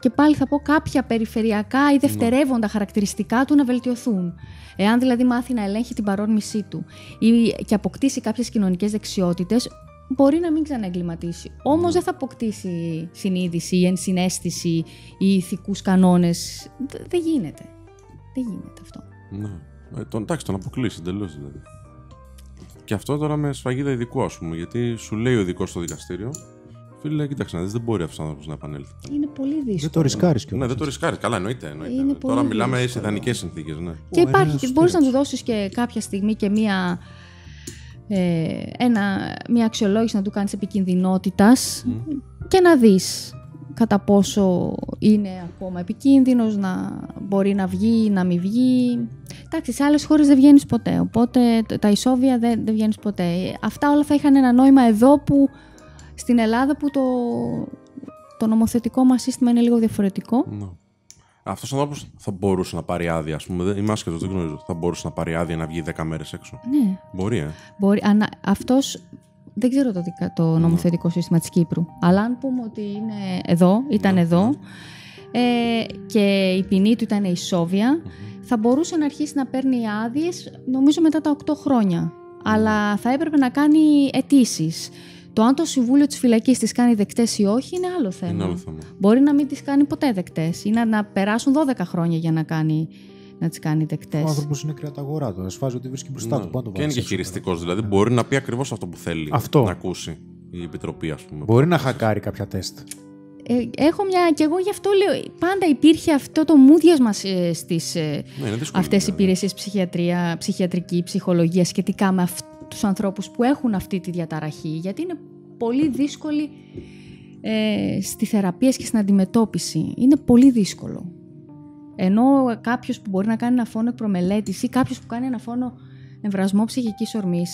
Και πάλι θα πω κάποια περιφερειακά ή δευτερεύοντα χαρακτηριστικά του να βελτιωθούν. Εάν δηλαδή μάθει να ελέγχει την παρόρμησή του ή και αποκτήσει κάποιες κοινωνικές δεξιότητες, μπορεί να μην ξαναεγκληματίσει. Όμως δεν θα αποκτήσει συνείδηση ή ενσυναίσθηση ή ηθικούς κανόνες. Δεν γίνεται. Δεν γίνεται αυτό. Ναι. Εντάξει, τον αποκλείσει τελείως δηλαδή. Και αυτό τώρα με σφραγίδα ειδικού, ας πούμε, γιατί σου λέει ο ειδικός στο δικαστήριο. Φίλε, κοίταξε να δεις, δεν μπορεί αυτός ο άνθρωπος να επανέλθει. Είναι πολύ δύσκολο. Δεν το ρισκάρεις κιόλας. Ναι, δεν το ρισκάρεις. Καλά, εννοείται. Τώρα μιλάμε σε ιδανικές συνθήκες. Ναι. Και υπάρχει, μπορείς να του δώσεις και κάποια στιγμή και μία αξιολόγηση να του κάνεις επικινδυνότητας και να δεις κατά πόσο είναι ακόμα επικίνδυνος, να μπορεί να βγει, να μην βγει. Εντάξει, σε άλλες χώρες δεν βγαίνεις ποτέ. Οπότε τα ισόβια δεν βγαίνεις ποτέ. Αυτά όλα θα είχαν ένα νόημα εδώ που. Στην Ελλάδα που το νομοθετικό μας σύστημα είναι λίγο διαφορετικό. Αυτός ο άνθρωπος θα μπορούσε να πάρει άδεια, ας πούμε. Είμαι άσχετος, δεν γνωρίζω. Θα μπορούσε να πάρει άδεια να βγει 10 μέρες έξω. Ναι. Μπορεί, Μπορεί. Αυτός δεν ξέρω το νομοθετικό σύστημα της Κύπρου. Αλλά αν πούμε ότι είναι εδώ, ήταν εδώ και η ποινή του ήταν ισόβια, θα μπορούσε να αρχίσει να παίρνει άδειες νομίζω μετά τα 8 χρόνια. Αλλά θα έπρεπε να κάνει αιτήσεις. Το αν το Συμβούλιο της Φυλακής τις κάνει δεκτές ή όχι είναι άλλο θέμα. Μπορεί να μην τις κάνει ποτέ δεκτές ή να περάσουν 12 χρόνια για να τις κάνει δεκτές. Ο άνθρωπος είναι κρεαταγορά τώρα. Σφάζει ότι βρίσκει μπροστά του. Πάντα και είναι και χειριστικός. Δηλαδή μπορεί να πει ακριβώς αυτό που θέλει να ακούσει η Επιτροπή, ας πούμε. Μπορεί να χακάρει κάποια τεστ. Έχω μια. Και εγώ γι' αυτό λέω. Πάντα υπήρχε αυτό το μούδιασμα στις αυτές οι υπηρεσίες ψυχιατρική, ψυχολογία σχετικά με αυτό. Τους ανθρώπους που έχουν αυτή τη διαταραχή, γιατί είναι πολύ δύσκολη στις θεραπείες και στην αντιμετώπιση. Είναι πολύ δύσκολο. Ενώ κάποιος που μπορεί να κάνει ένα φόνο εκπρομελέτηση ή κάποιος που κάνει ένα φόνο εμβρασμό ψυχικής ορμής,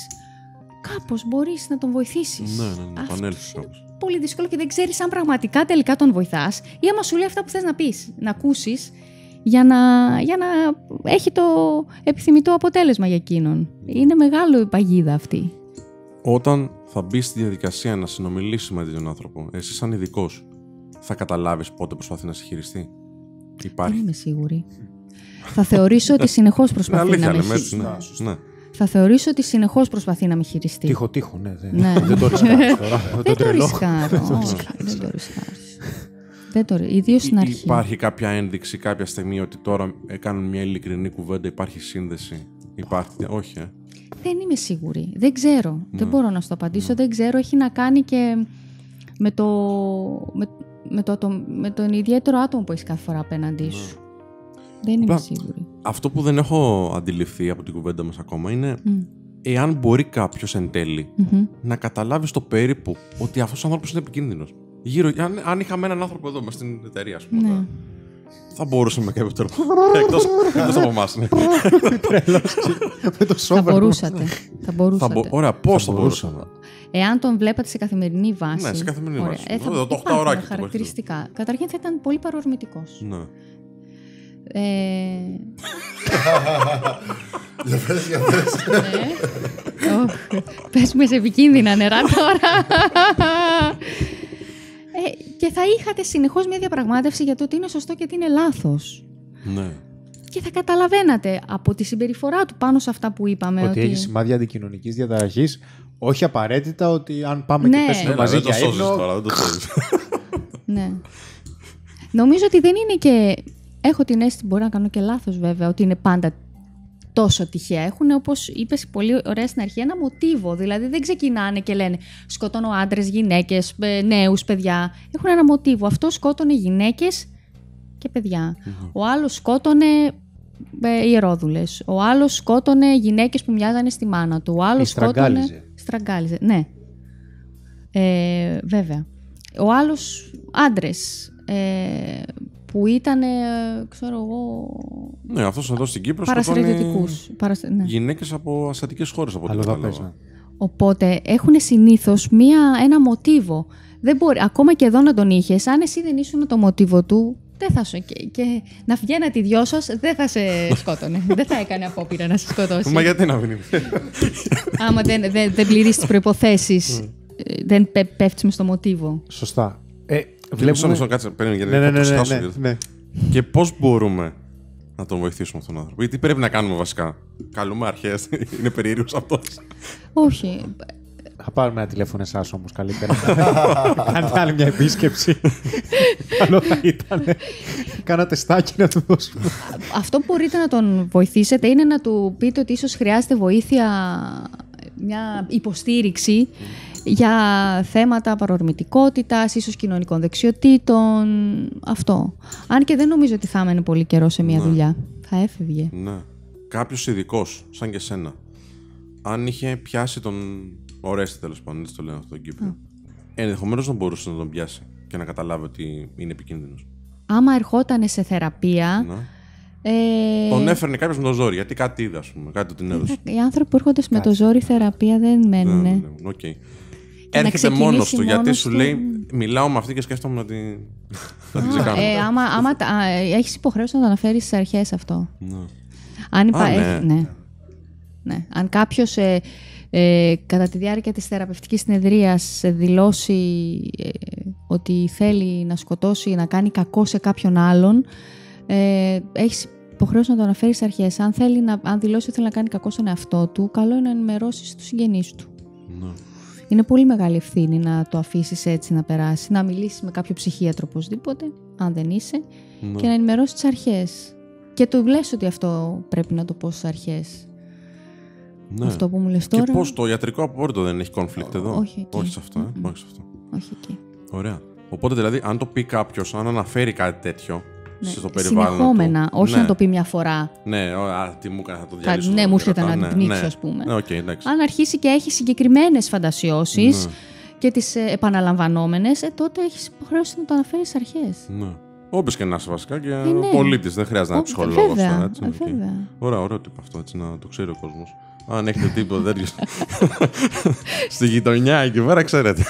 κάπως μπορείς να τον βοηθήσεις. Ναι, επανέλθεις κάπως. Πολύ δύσκολο και δεν ξέρεις αν πραγματικά τελικά τον βοηθάς ή άμα σου λέει αυτά που θες να πεις, να ακούσεις, για να έχει το επιθυμητό αποτέλεσμα για εκείνον. Είναι μεγάλο η παγίδα αυτή. Όταν θα μπεις στη διαδικασία να συνομιλήσεις με τον άνθρωπο, εσύ σαν ειδικός, θα καταλάβεις πότε προσπαθεί να σε χειριστεί. Υπάρχει. Δεν είμαι σίγουρη. Θα θεωρήσω ότι συνεχώς προσπαθεί να με χειριστεί. Θα θεωρήσω ότι συνεχώς προσπαθεί να με χειριστεί. Τύχο, ναι. Δεν το ρισκάρεις. Δεν το ρισκάρω. Ιδίως στην αρχή. Υπάρχει κάποια ένδειξη κάποια στιγμή ότι τώρα κάνουν μια ειλικρινή κουβέντα, υπάρχει σύνδεση, όχι. Δεν είμαι σίγουρη. Δεν ξέρω. Ναι. Δεν μπορώ να σου το απαντήσω. Ναι. Δεν ξέρω. Έχει να κάνει και με τον ιδιαίτερο άτομο που έχει κάθε φορά απέναντί σου. Ναι. Δεν είμαι σίγουρη. Αυτό που δεν έχω αντιληφθεί από την κουβέντα μας ακόμα είναι εάν μπορεί κάποιος εν τέλει να καταλάβει στο περίπου ότι αυτός ο άνθρωπος είναι επικίνδυνος. Αν είχαμε έναν άνθρωπο εδώ μες στην εταιρεία, ας πούμε, Θα μπορούσαμε κάποιο τρόπο. Εκτός από εμάς. Θα μπορούσατε. Ωραία, πώς θα μπορούσαμε. Εάν τον βλέπατε σε καθημερινή βάση. Ναι, σε καθημερινή βάση. Το 8 ωράκι. Χαρακτηριστικά. Καταρχήν θα ήταν πολύ παρορμητικός. Ναι. Πες με σε επικίνδυνα νερά τώρα. Και θα είχατε συνεχώς μια διαπραγμάτευση για το τι είναι σωστό και τι είναι λάθος. Ναι. Και θα καταλαβαίνατε από τη συμπεριφορά του πάνω σε αυτά που είπαμε. Ότι έχει σημάδια αντικοινωνικής διαταραχής. Όχι απαραίτητα ότι αν πάμε και πέσουμε μαζί για ύπνο. Ναι. Νομίζω ότι δεν είναι και... Έχω την αίσθηση, μπορώ να κάνω και λάθος βέβαια, ότι είναι πάντα τόσο τυχαία. Έχουν, όπως είπες πολύ ωραία στην αρχή, ένα μοτίβο. Δηλαδή δεν ξεκινάνε και λένε σκοτώνω άντρες, γυναίκες, νέους, παιδιά. Έχουν ένα μοτίβο. Αυτό σκότωνε γυναίκες και παιδιά. Mm-hmm. Ο άλλος σκότωνε ιερόδουλες. Ο άλλος σκότωνε γυναίκες που μοιάζανε στη μάνα του. Ο άλλος σκότωνε. Στραγκάλιζε. Ναι. Βέβαια. Ο άλλος άντρες. Που ήταν, ξέρω εγώ... Ναι, αυτός εδώ στην Κύπρο παρασυλλητικούς. Ναι. Γυναίκες από ασιατικές χώρες, από την Ελλάδα. Οπότε έχουν συνήθως ένα μοτίβο. Δεν μπορεί, ακόμα και εδώ να τον είχες, αν εσύ δεν ήσουν το μοτίβο του, δεν θα σου... Και να βγαίνατε οι δυο σας, δεν θα σε σκότωνε. Δεν θα έκανε απόπειρα να σε σκοτώσει. Μα γιατί να μην είναι. Άμα δεν πληρείς τις προϋποθέσεις, δεν πέφτεις μες στο μοτίβο. Σωστά. Και πώς μπορούμε να τον βοηθήσουμε αυτόν τον άνθρωπο? Γιατί πρέπει να κάνουμε βασικά? Καλούμε αρχές? Είναι περίεργος αυτός? Όχι. Θα πάρουμε ένα τηλέφωνο εσάς όμως καλύτερα. Αν θα άλλη μια επίσκεψη. Καλό θα ήταν. Κάνα τεστάκι να του δώσουμε. Αυτό που μπορείτε να τον βοηθήσετε είναι να του πείτε ότι ίσως χρειάζεται βοήθεια, μια υποστήριξη για θέματα παρορμητικότητας, ίσως κοινωνικών δεξιοτήτων, αυτό. Αν και δεν νομίζω ότι θα έμενε πολύ καιρό σε μια δουλειά. Θα έφευγε. Ναι. Κάποιος ειδικός, σαν και σένα, αν είχε πιάσει τον Ορέστη, τέλος πάντων, έτσι το λένε αυτό τον Κύπρο, ενδεχομένως να μπορούσε να τον πιάσει και να καταλάβει ότι είναι επικίνδυνος. Άμα ερχόταν σε θεραπεία... Να. Τον έφερνε κάποιος με το ζόρι, γιατί κάτι είδε, ας πούμε, κάτι την έδωσε. Οι άνθρωποι που έρχονται με το ζόρι θεραπεία δεν μένουν. Okay. Έρχεται μόνος του, γιατί σου λέει μιλάω με αυτή και σκέφτομαι να την ξεκάνω. Άμα έχεις υποχρέωση να το αναφέρεις στις αρχές αυτό. Αν κάποιος κατά τη διάρκεια της θεραπευτικής συνεδρίας δηλώσει ότι θέλει να σκοτώσει ή να κάνει κακό σε κάποιον άλλον, έχεις υποχρέωση να το αναφέρεις αρχές. Αν δηλώσει ότι θέλει να κάνει κακό στον εαυτό του, καλό είναι να ενημερώσεις τους συγγενείς του. Ναι. Είναι πολύ μεγάλη ευθύνη να το αφήσεις έτσι να περάσει, να μιλήσεις με κάποιο ψυχίατρο οπωσδήποτε, αν δεν είσαι, και να ενημερώσεις τις αρχές. Και του λες ότι αυτό πρέπει να το πω στις αρχές. Ναι. Αυτό που μου λες τώρα. Και πώς το ιατρικό απόρριτο δεν έχει conflict εδώ? Όχι σε αυτό. Όχι εκεί. Ωραία. Οπότε δηλαδή, αν το πει κάποιος, αν αναφέρει κάτι τέτοιο. Ναι, συνεχόμενα, του. Όχι να το πει μια φορά. Ναι, τι μου έκανε, θα το διαλύσω. Ναι, μου έρχεται να την πνίξω, ας πούμε. Ναι, αν αρχίσει και έχει συγκεκριμένες φαντασιώσεις και τις επαναλαμβανόμενες, τότε έχεις υποχρέωση να το αναφέρεις αρχές. Ναι. Όποιος και να είσαι βασικά και ο πολίτης, δεν χρειάζεται να είναι ψυχολόγος. Βέβαια. Ωραίο τύπο αυτό, έτσι, να το ξέρει ο κόσμος. Αν έχετε τίποτα τέτοιο στη γειτονιά εκεί πέρα, ξέρετε.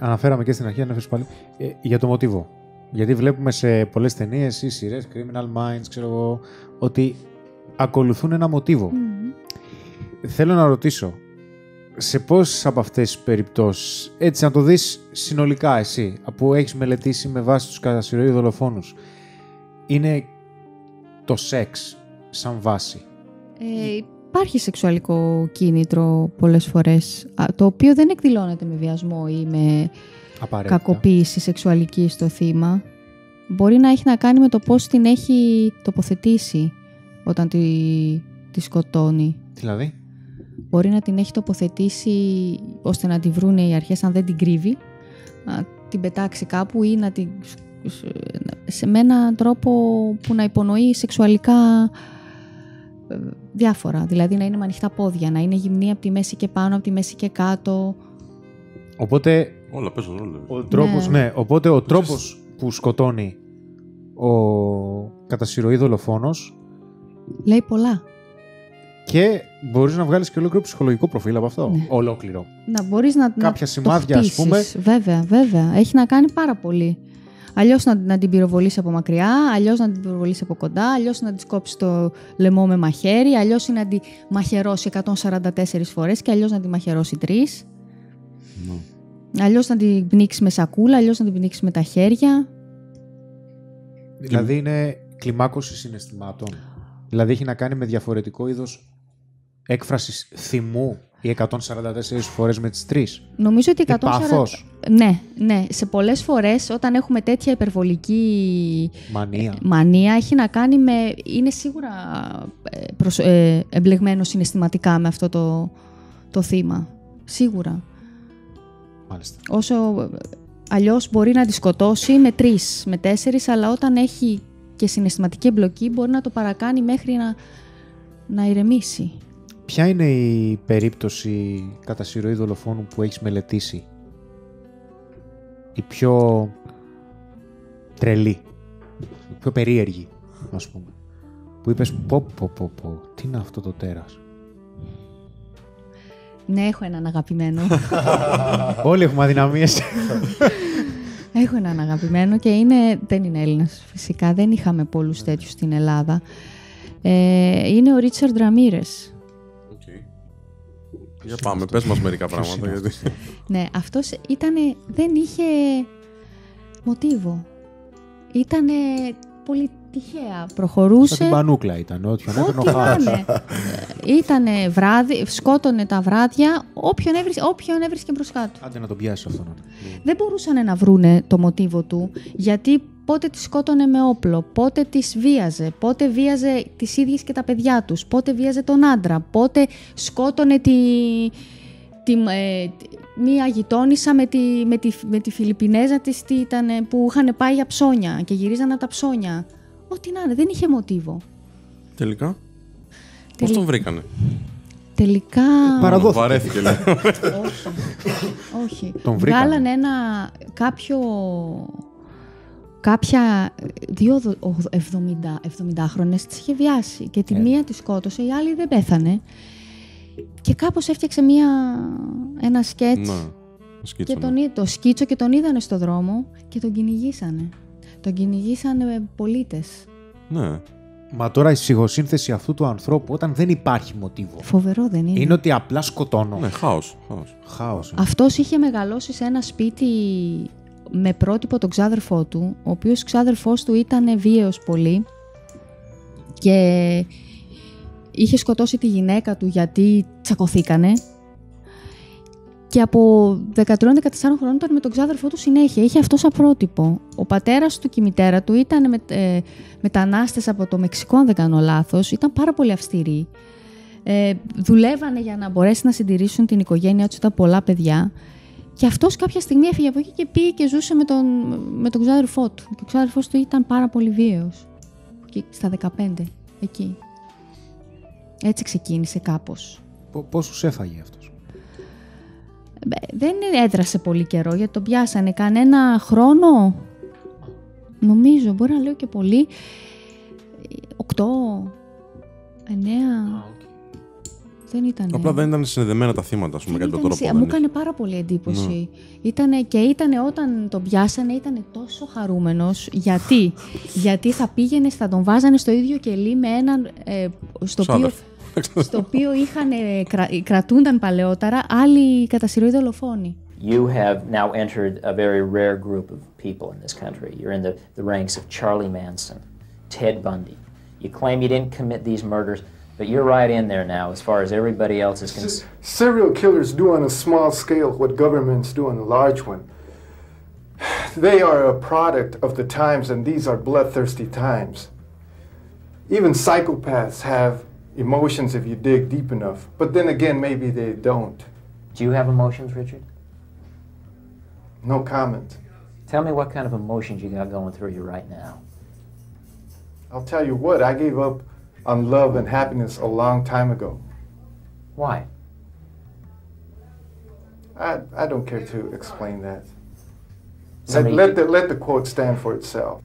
Αναφέραμε και στην αρχή, για το μοτίβο. Γιατί βλέπουμε σε πολλές ταινίες ή σειρές, Criminal Minds, ξέρω εγώ, ότι ακολουθούν ένα μοτίβο. Θέλω να ρωτήσω, σε πόσες από αυτές τις περιπτώσεις, έτσι να το δεις συνολικά εσύ, που έχεις μελετήσει με βάση τους κατά συρροή δολοφόνους, είναι το σεξ σαν βάση? Υπάρχει σεξουαλικό κίνητρο πολλές φορές, το οποίο δεν εκδηλώνεται με βιασμό ή με κακοποίηση σεξουαλική στο θύμα. Μπορεί να έχει να κάνει με το πώς την έχει τοποθετήσει όταν τη σκοτώνει. Δηλαδή? Μπορεί να την έχει τοποθετήσει ώστε να τη βρουν οι αρχές, αν δεν την κρύβει, να την πετάξει κάπου ή να την... σε έναν τρόπο που να υπονοεί σεξουαλικά... διάφορα, δηλαδή να είναι με ανοιχτά πόδια, να είναι γυμνή από τη μέση και πάνω, από τη μέση και κάτω. Οπότε Όλα παίζουν ρόλο. Ο τρόπος, ναι. Οπότε ο τρόπος που σκοτώνει ο κατά συρροή δολοφόνος λέει πολλά. Και μπορείς να βγάλεις και ολόκληρο ψυχολογικό προφίλ από αυτό. Ναι. Ολόκληρο. Να μπορείς να κάποια σημάδια, ας πούμε. Βέβαια, βέβαια. Έχει να κάνει πάρα πολύ. Αλλιώς να την πυροβολείς από μακριά, αλλιώς να την πυροβολείς από κοντά, αλλιώς να της κόψεις το λαιμό με μαχαίρι, αλλιώς να τη μαχαιρώσει 144 φορές και αλλιώς να τη μαχαιρώσει 3. Ναι. Αλλιώς να την πνίξει με σακούλα, αλλιώς να την πνίξει με τα χέρια. Δηλαδή είναι κλιμάκωση συναισθημάτων. Δηλαδή έχει να κάνει με διαφορετικό είδος έκφρασης θυμού οι 144 φορές με τις 3. Νομίζω ότι 144. Πάθος. Ναι, ναι. Σε πολλές φορές όταν έχουμε τέτοια υπερβολική μανία έχει να κάνει με. Είναι σίγουρα εμπλεγμένο συναισθηματικά με αυτό το θύμα. Σίγουρα. Μάλιστα. Όσο αλλιώς μπορεί να τη σκοτώσει με 3, με 4, αλλά όταν έχει και συναισθηματική εμπλοκή μπορεί να το παρακάνει μέχρι να ηρεμήσει. Ποια είναι η περίπτωση κατά συρροή δολοφόνου που έχεις μελετήσει, η πιο τρελή, η πιο περίεργη, ας πούμε, που είπες πω, τι είναι αυτό το τέρας? Ναι, έχω έναν αγαπημένο. Όλοι έχουμε αδυναμίες. Έχω έναν αγαπημένο και δεν είναι Έλληνας φυσικά, δεν είχαμε πολλούς τέτοιους στην Ελλάδα. Είναι ο Ρίτσαρντ Ραμίρες. Για πάμε, πες μας μερικά πράγματα. Γιατί... Ναι, αυτός δεν είχε μοτίβο. Ήτανε πολύ τυχαία. Προχωρούσε... Σαν την πανούκλα ήταν, ό,τι ήτανε. Ήτανε βράδυ, σκότωνε τα βράδια, όποιον έβρισκε μπροστά του. Άντε να τον πιάσει αυτόν. Δεν μπορούσαν να βρούνε το μοτίβο του, γιατί πότε τη σκότωνε με όπλο, πότε τις βίαζε, πότε βίαζε τις ίδιες και τα παιδιά τους, πότε βίαζε τον άντρα, πότε σκότωνε μία γειτόνισσα με τη Φιλιππινέζα της που είχαν πάει για ψώνια και γυρίζανε τα ψώνια. Ό,τι να είναι, δεν είχε μοτίβο. Τελικά, πώς τον βρήκανε? Τελικά... Παραδόθηκε. Βαρέθηκε, λέει. Όχι. Τον βρήκανε. Βγάλανε κάποια 70χρονες τις είχε βιάσει και τη μία τη σκότωσε, η άλλη δεν πέθανε. Και κάπως έφτιαξε ένα σκέτς. Το σκίτσο και τον είδανε στο δρόμο και τον κυνηγήσανε. Τον κυνηγήσανε πολίτες. Ναι. Μα τώρα η ψυχοσύνθεση αυτού του ανθρώπου όταν δεν υπάρχει μοτίβο. Φοβερό, δεν είναι? Είναι ότι απλά σκοτώνω. Ναι, χάος. Αυτός είχε μεγαλώσει σε ένα σπίτι... με πρότυπο τον ξάδερφό του, ο οποίος ξάδερφός του ήταν βίαιος πολύ και είχε σκοτώσει τη γυναίκα του γιατί τσακωθήκανε και από 13-14 χρόνων ήταν με τον ξάδερφό του συνέχεια, είχε αυτό σαν πρότυπο. Ο πατέρας του και η μητέρα του ήταν μετανάστες από το Μεξικό, αν δεν κάνω λάθος, ήταν πάρα πολύ αυστηροί. Δουλεύανε για να μπορέσει να συντηρήσουν την οικογένειά τους, ήταν πολλά παιδιά. Και αυτός κάποια στιγμή έφυγε από εκεί και πήγε και ζούσε με τον ξάδερφό του. Και ο ξάδερφός του ήταν πάρα πολύ βίαιος. Και στα 15, εκεί. Έτσι ξεκίνησε κάπως. Πόσους έφαγε αυτός? Δεν έδρασε πολύ καιρό, γιατί τον πιάσανε κανένα χρόνο. Νομίζω, μπορεί να λέω και πολύ. 8, 9... Απλά δεν ήταν συνδεδεμένα τα θύματα, μου έκανε πάρα πολύ εντύπωση. Ήτανε όταν τον πιάσανε, ήταν τόσο χαρούμενος. Γιατί? Γιατί θα τον βάζανε στο ίδιο κελί με έναν στο οποίο κρατούνταν παλαιότερα άλλοι κατά συρροή δολοφόνοι. You have now entered a very rare group of people in this country. You're in the ranks of Charlie Manson, Ted Bundy. You claim you didn't commit these murders. But you're right in there now, as far as everybody else is concerned. Serial killers do on a small scale what governments do on a large one. They are a product of the times, and these are bloodthirsty times. Even psychopaths have emotions if you dig deep enough. But then again, maybe they don't. Do you have emotions, Richard? No comment. Tell me what kind of emotions you got going through you right now. I'll tell you what, I gave up on love and happiness a long time ago. Why? I don't care to explain that. Let the quote stand for itself.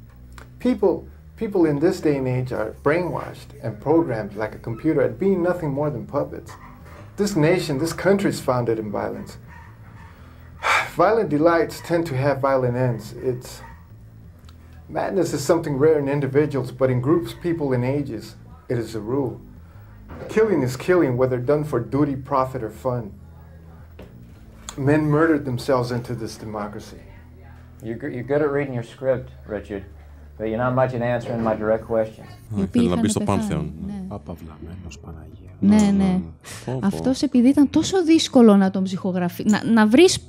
People in this day and age are brainwashed and programmed like a computer at being nothing more than puppets. This nation, this country is founded in violence. Violent delights tend to have violent ends. It's madness is something rare in individuals, but in groups, people, and ages, it is a rule. Killing is killing, whether done for duty, profit, or fun. Men murdered themselves into this democracy. You're good at reading your script, Richard, but you're not much at answering my direct questions. Θέλει να μπει στο Πάνθεον. Απαυλαμένος Παναγία. Ναι, ναι. Αυτός επειδή ήταν τόσο δύσκολο να τον ψυχογραφεί, να βρεις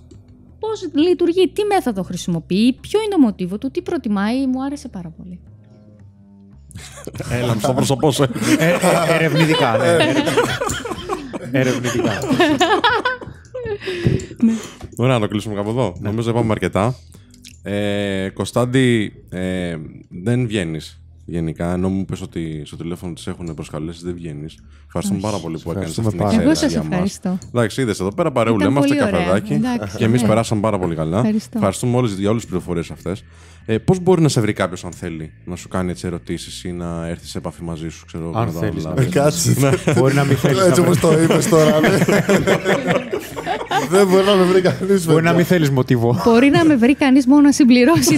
πώς λειτουργεί, τι μέθοδο χρησιμοποιεί, ποιο είναι το μοτίβο του, τι προτιμάει, μου άρεσε πάρα πολύ. Έλα, στο πρόσωπό σου. Ερευνητικά. Ερευνητικά. Ωραία, να το κλείσουμε κάπου εδώ. Νομίζω είπαμε αρκετά. Κωνστάντη, δεν βγαίνεις γενικά. Ενώ μου πες ότι στο τηλέφωνο τις έχουν προσκαλέσει, δεν βγαίνεις. Ευχαριστούμε πάρα πολύ που έκανες αυτή την εξαίρεση. Εγώ σας ευχαριστώ. Εντάξει, είδες εδώ πέρα παρεούλα, είμαστε καφεδάκι και εμείς περάσαμε πάρα πολύ καλά. Ευχαριστούμε για όλες τις πληροφορίες αυτές. Πώς μπορεί να σε βρει κάποιος αν θέλει να σου κάνει έτσι ερωτήσεις ή να έρθει σε επαφή μαζί σου, ξέρω εγώ. Αν θέλει. Μπορεί να μην θέλει. Έτσι όπως το είπες τώρα. Δεν μπορεί να με βρει κανείς. Μπορεί να μην θέλει μοτίβο. Μπορεί να με βρει κανείς μόνο να συμπληρώσει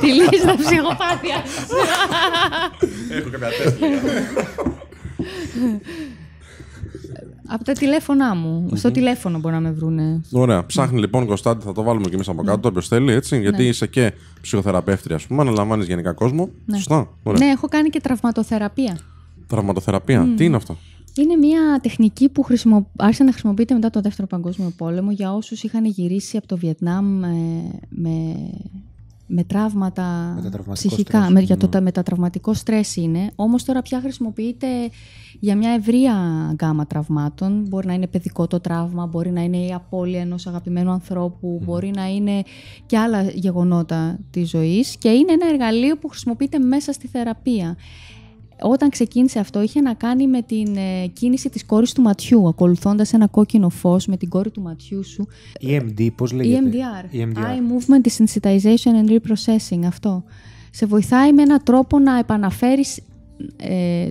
τη λίστα ψυχοπάθειας. Έχω καμιά τέτοια. Από τα τηλέφωνά μου. Στο τηλέφωνο μπορεί να με βρούνε. Ωραία. Ψάχνει λοιπόν, Κωνστάντη, θα το βάλουμε κι εμείς από κάτω. Όποιος θέλει, έτσι. Γιατί είσαι και ψυχοθεραπεύτρια, ας πούμε, αναλαμβάνεις γενικά κόσμο. Σωστά. Ναι, έχω κάνει και τραυματοθεραπεία. Τραυματοθεραπεία, τι είναι αυτό? Είναι μια τεχνική που άρχισε να χρησιμοποιείται μετά το Δεύτερο Παγκόσμιο Πόλεμο για όσους είχαν γυρίσει από το Βιετνάμ με τράυματα ψυχικά, μετατραυματικό στρες είναι. Όμως τώρα πια χρησιμοποιείται για μια ευρεία γκάμα τραυμάτων. Μπορεί να είναι παιδικό το τραύμα, μπορεί να είναι η απώλεια ενός αγαπημένου ανθρώπου, μπορεί να είναι και άλλα γεγονότα της ζωής και είναι ένα εργαλείο που χρησιμοποιείται μέσα στη θεραπεία. Όταν ξεκίνησε αυτό είχε να κάνει με την κίνηση της κόρης του ματιού, ακολουθώντας ένα κόκκινο φως με την κόρη του ματιού σου. EMD, πώς λέγεται? EMDR. Eye Movement Desensitization and Reprocessing, αυτό. Σε βοηθάει με έναν τρόπο να επαναφέρεις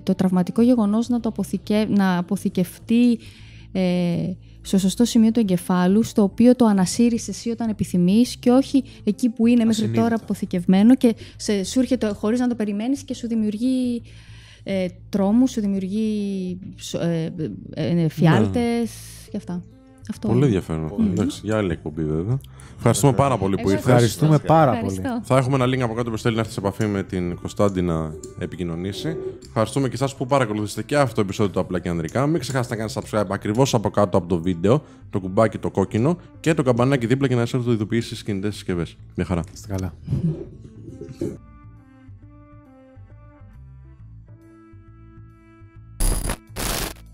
το τραυματικό γεγονός, να αποθηκευτεί στο σωστό σημείο του εγκεφάλου, στο οποίο το ανασύρεις εσύ όταν επιθυμείς και όχι εκεί που είναι μέχρι τώρα αποθηκευμένο και σου έρχεται χωρίς να το περιμένεις και σου δημιουργεί τρόμου, σου δημιουργεί φιάλτες και αυτά. Αυτό. Πολύ ενδιαφέρον. Εντάξει, για άλλη εκπομπή βέβαια. Ευχαριστούμε πάρα πολύ που ήρθες. Ευχαριστούμε πάρα πολύ. Θα έχουμε ένα link από κάτω που θέλει να έρθει σε επαφή με την Κωνστάντη να επικοινωνήσει. Ευχαριστούμε και εσάς που παρακολουθήσατε και αυτό το επεισόδιο του Απλά και Ανδρικά. Μην ξεχάσετε να κάνετε subscribe ακριβώς από κάτω από το βίντεο, το κουμπάκι το κόκκινο και το καμπανάκι δίπλα για να σας έρθουν ειδοποιήσεις στις κινητές συσκευές. Μια χαρά. Είστε καλά.